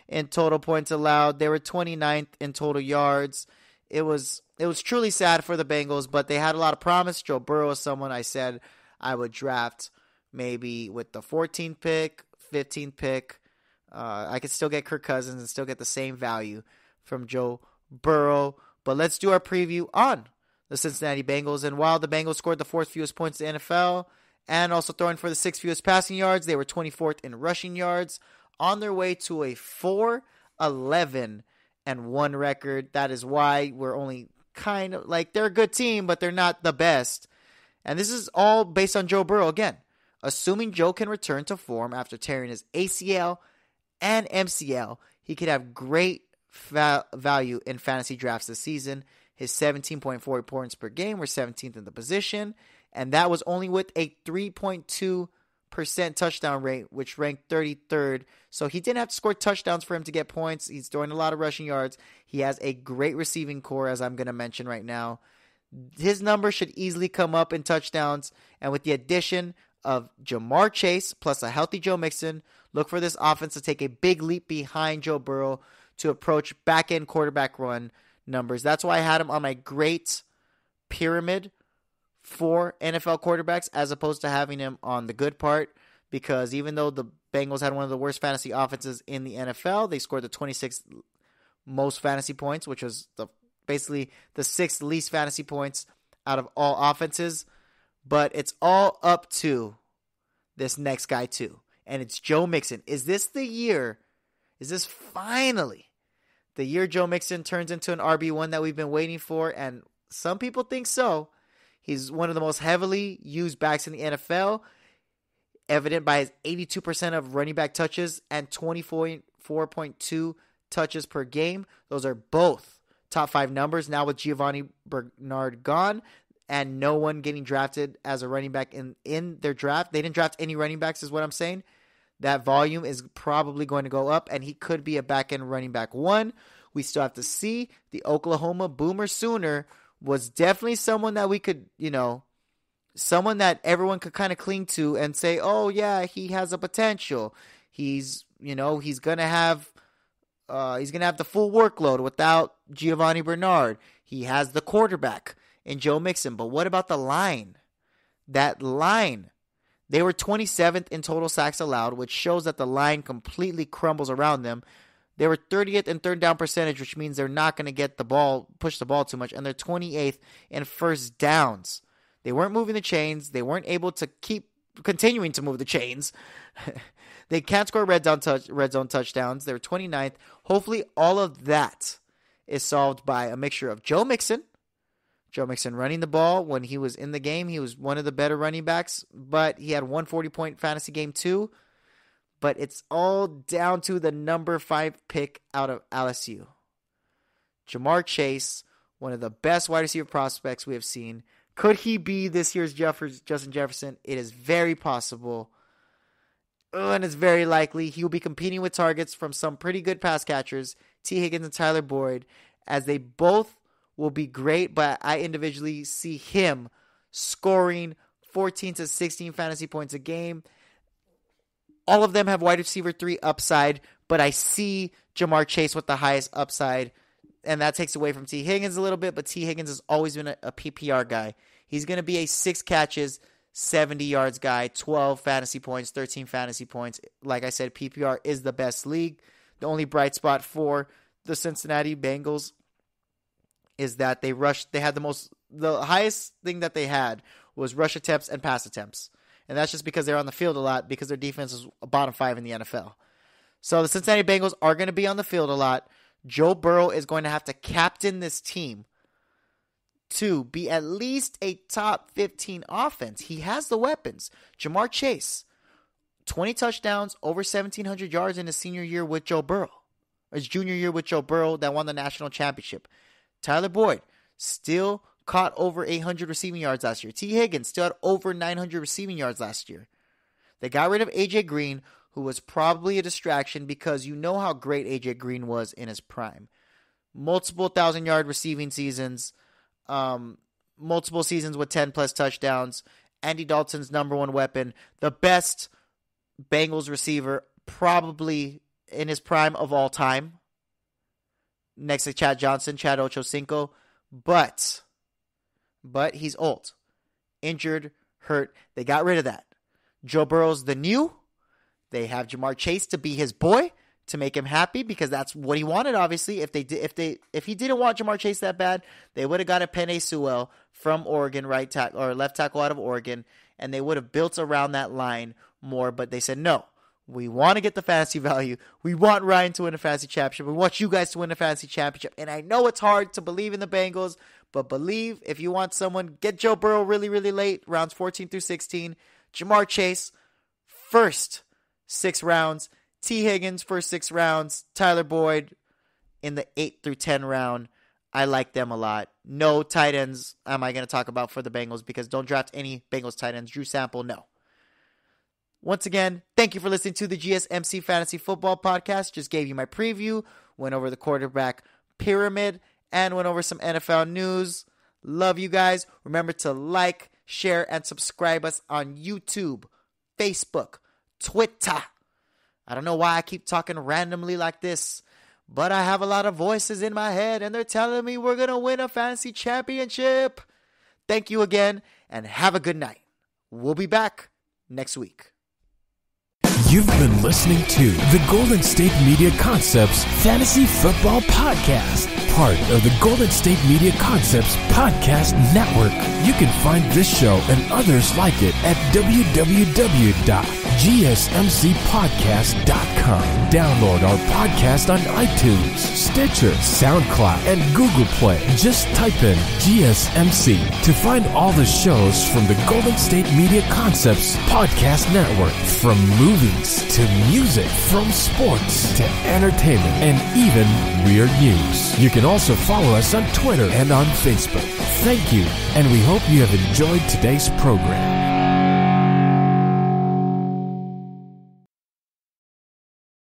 in total points allowed. They were 29th in total yards. It was truly sad for the Bengals, but they had a lot of promise. Joe Burrow is someone I said I would draft maybe with the 14th pick, 15th pick. I could still get Kirk Cousins and still get the same value from Joe Burrow. But let's do our preview on the Cincinnati Bengals. And while the Bengals scored the fourth fewest points in the NFL and also throwing for the sixth fewest passing yards, they were 24th in rushing yards, on their way to a 4-11-1 record. That is why we're only kind of like, they're a good team, but they're not the best. And this is all based on Joe Burrow. Again, assuming Joe can return to form after tearing his ACL and MCL, he could have great value in fantasy drafts this season. His 17.4 points per game were 17th in the position, and that was only with a 3.2% touchdown rate, which ranked 33rd. So he didn't have to score touchdowns for him to get points. He's throwing a lot of rushing yards. He has a great receiving core, as I'm going to mention right now. His number should easily come up in touchdowns, and with the addition of Ja'Marr Chase plus a healthy Joe Mixon, look for this offense to take a big leap behind Joe Burrow to approach back-end quarterback run numbers. That's why I had him on my great pyramid for NFL quarterbacks, as opposed to having him on the good part, because even though the Bengals had one of the worst fantasy offenses in the NFL, they scored the 26th most fantasy points, which was basically the sixth least fantasy points out of all offenses. But it's all up to this next guy too, and it's Joe Mixon. Is this the year? Is this finally the year Joe Mixon turns into an RB1 that we've been waiting for? And some people think so. He's one of the most heavily used backs in the NFL, evident by his 82% of running back touches and 24.2 touches per game. Those are both top five numbers now with Giovanni Bernard gone and no one getting drafted as a running back in their draft. They didn't draft any running backs is what I'm saying. That volume is probably going to go up, and he could be a back-end running back one. We still have to see. The Oklahoma Boomer Sooner was definitely someone that we could, someone that everyone could kind of cling to and say, oh, yeah, he has a potential. He's going to have the full workload without Giovanni Bernard. He has the quarterback in Joe Mixon. But what about the line? That line. They were 27th in total sacks allowed, which shows that the line completely crumbles around them. They were 30th in third down percentage, which means they're not going to push the ball too much. And they're 28th in first downs. They weren't moving the chains. They weren't able to keep continuing to move the chains. They can't score red zone touchdowns. They were 29th. Hopefully all of that is solved by a mixture of Joe Mixon. Joe Mixon running the ball. When he was in the game, he was one of the better running backs, but he had 140-point fantasy game too. But it's all down to the number 5 pick out of LSU. Ja'Marr Chase, one of the best wide receiver prospects we have seen. Could he be this year's Justin Jefferson? It is very possible, and it's very likely. He will be competing with targets from some pretty good pass catchers, T. Higgins and Tyler Boyd, as they both will be great, but I individually see him scoring 14 to 16 fantasy points a game. All of them have wide receiver 3 upside, but I see Ja'Marr Chase with the highest upside, and that takes away from T. Higgins a little bit, but T. Higgins has always been a PPR guy. He's going to be a 6 catches, 70 yards guy, 12 fantasy points, 13 fantasy points. Like I said, PPR is the best league. The only bright spot for the Cincinnati Bengals is that they rushed. They had the highest thing that they had was rush attempts and pass attempts. And that's just because they're on the field a lot, because their defense is bottom 5 in the NFL. So the Cincinnati Bengals are going to be on the field a lot. Joe Burrow is going to have to captain this team to be at least a top 15 offense. He has the weapons. Ja'Marr Chase, 20 touchdowns, over 1,700 yards in his senior year with Joe Burrow. his junior year with Joe Burrow that won the national championship. Tyler Boyd still caught over 800 receiving yards last year. T. Higgins still had over 900 receiving yards last year. They got rid of A.J. Green, who was probably a distraction because you know how great A.J. Green was in his prime. Multiple 1,000-yard receiving seasons, multiple seasons with 10-plus touchdowns, Andy Dalton's number one weapon, the best Bengals receiver probably in his prime of all time, next to Chad Johnson, Chad Ochocinco, but he's old, injured, hurt. They got rid of that. Joe Burrow's the new. They have Ja'Marr Chase to be his boy, to make him happy, because that's what he wanted, obviously. If he didn't want Ja'Marr Chase that bad, they would have got a Penei Sewell from Oregon, left tackle out of Oregon, and they would have built around that line more. But they said, no, we want to get the fantasy value. We want Ryan to win a fantasy championship. We want you guys to win a fantasy championship. And I know it's hard to believe in the Bengals, but believe if you want someone, get Joe Burrow really, really late, rounds 14 through 16. Ja'Marr Chase, first 6 rounds. T. Higgins, first 6 rounds. Tyler Boyd in the 8 through 10 round. I like them a lot. No tight ends am I going to talk about for the Bengals, because don't draft any Bengals tight ends. Drew Sample, no. Once again, thank you for listening to the GSMC Fantasy Football Podcast. Just gave you my preview, went over the quarterback pyramid, and went over some NFL news. Love you guys. Remember to like, share, and subscribe us on YouTube, Facebook, Twitter. I don't know why I keep talking randomly like this, but I have a lot of voices in my head, and they're telling me we're going to win a fantasy championship. Thank you again, and have a good night. We'll be back next week. You've been listening to the Golden State Media Concepts Fantasy Football Podcast, part of the Golden State Media Concepts Podcast Network. You can find this show and others like it at www.gsmcpodcast.com. Download our podcast on iTunes, Stitcher, SoundCloud, and Google Play. Just type in GSMC to find all the shows from the Golden State Media Concepts Podcast Network. From movies to music, from sports to entertainment, and even weird news. You can also follow us on Twitter and on Facebook. Thank you, and we hope you have enjoyed today's program.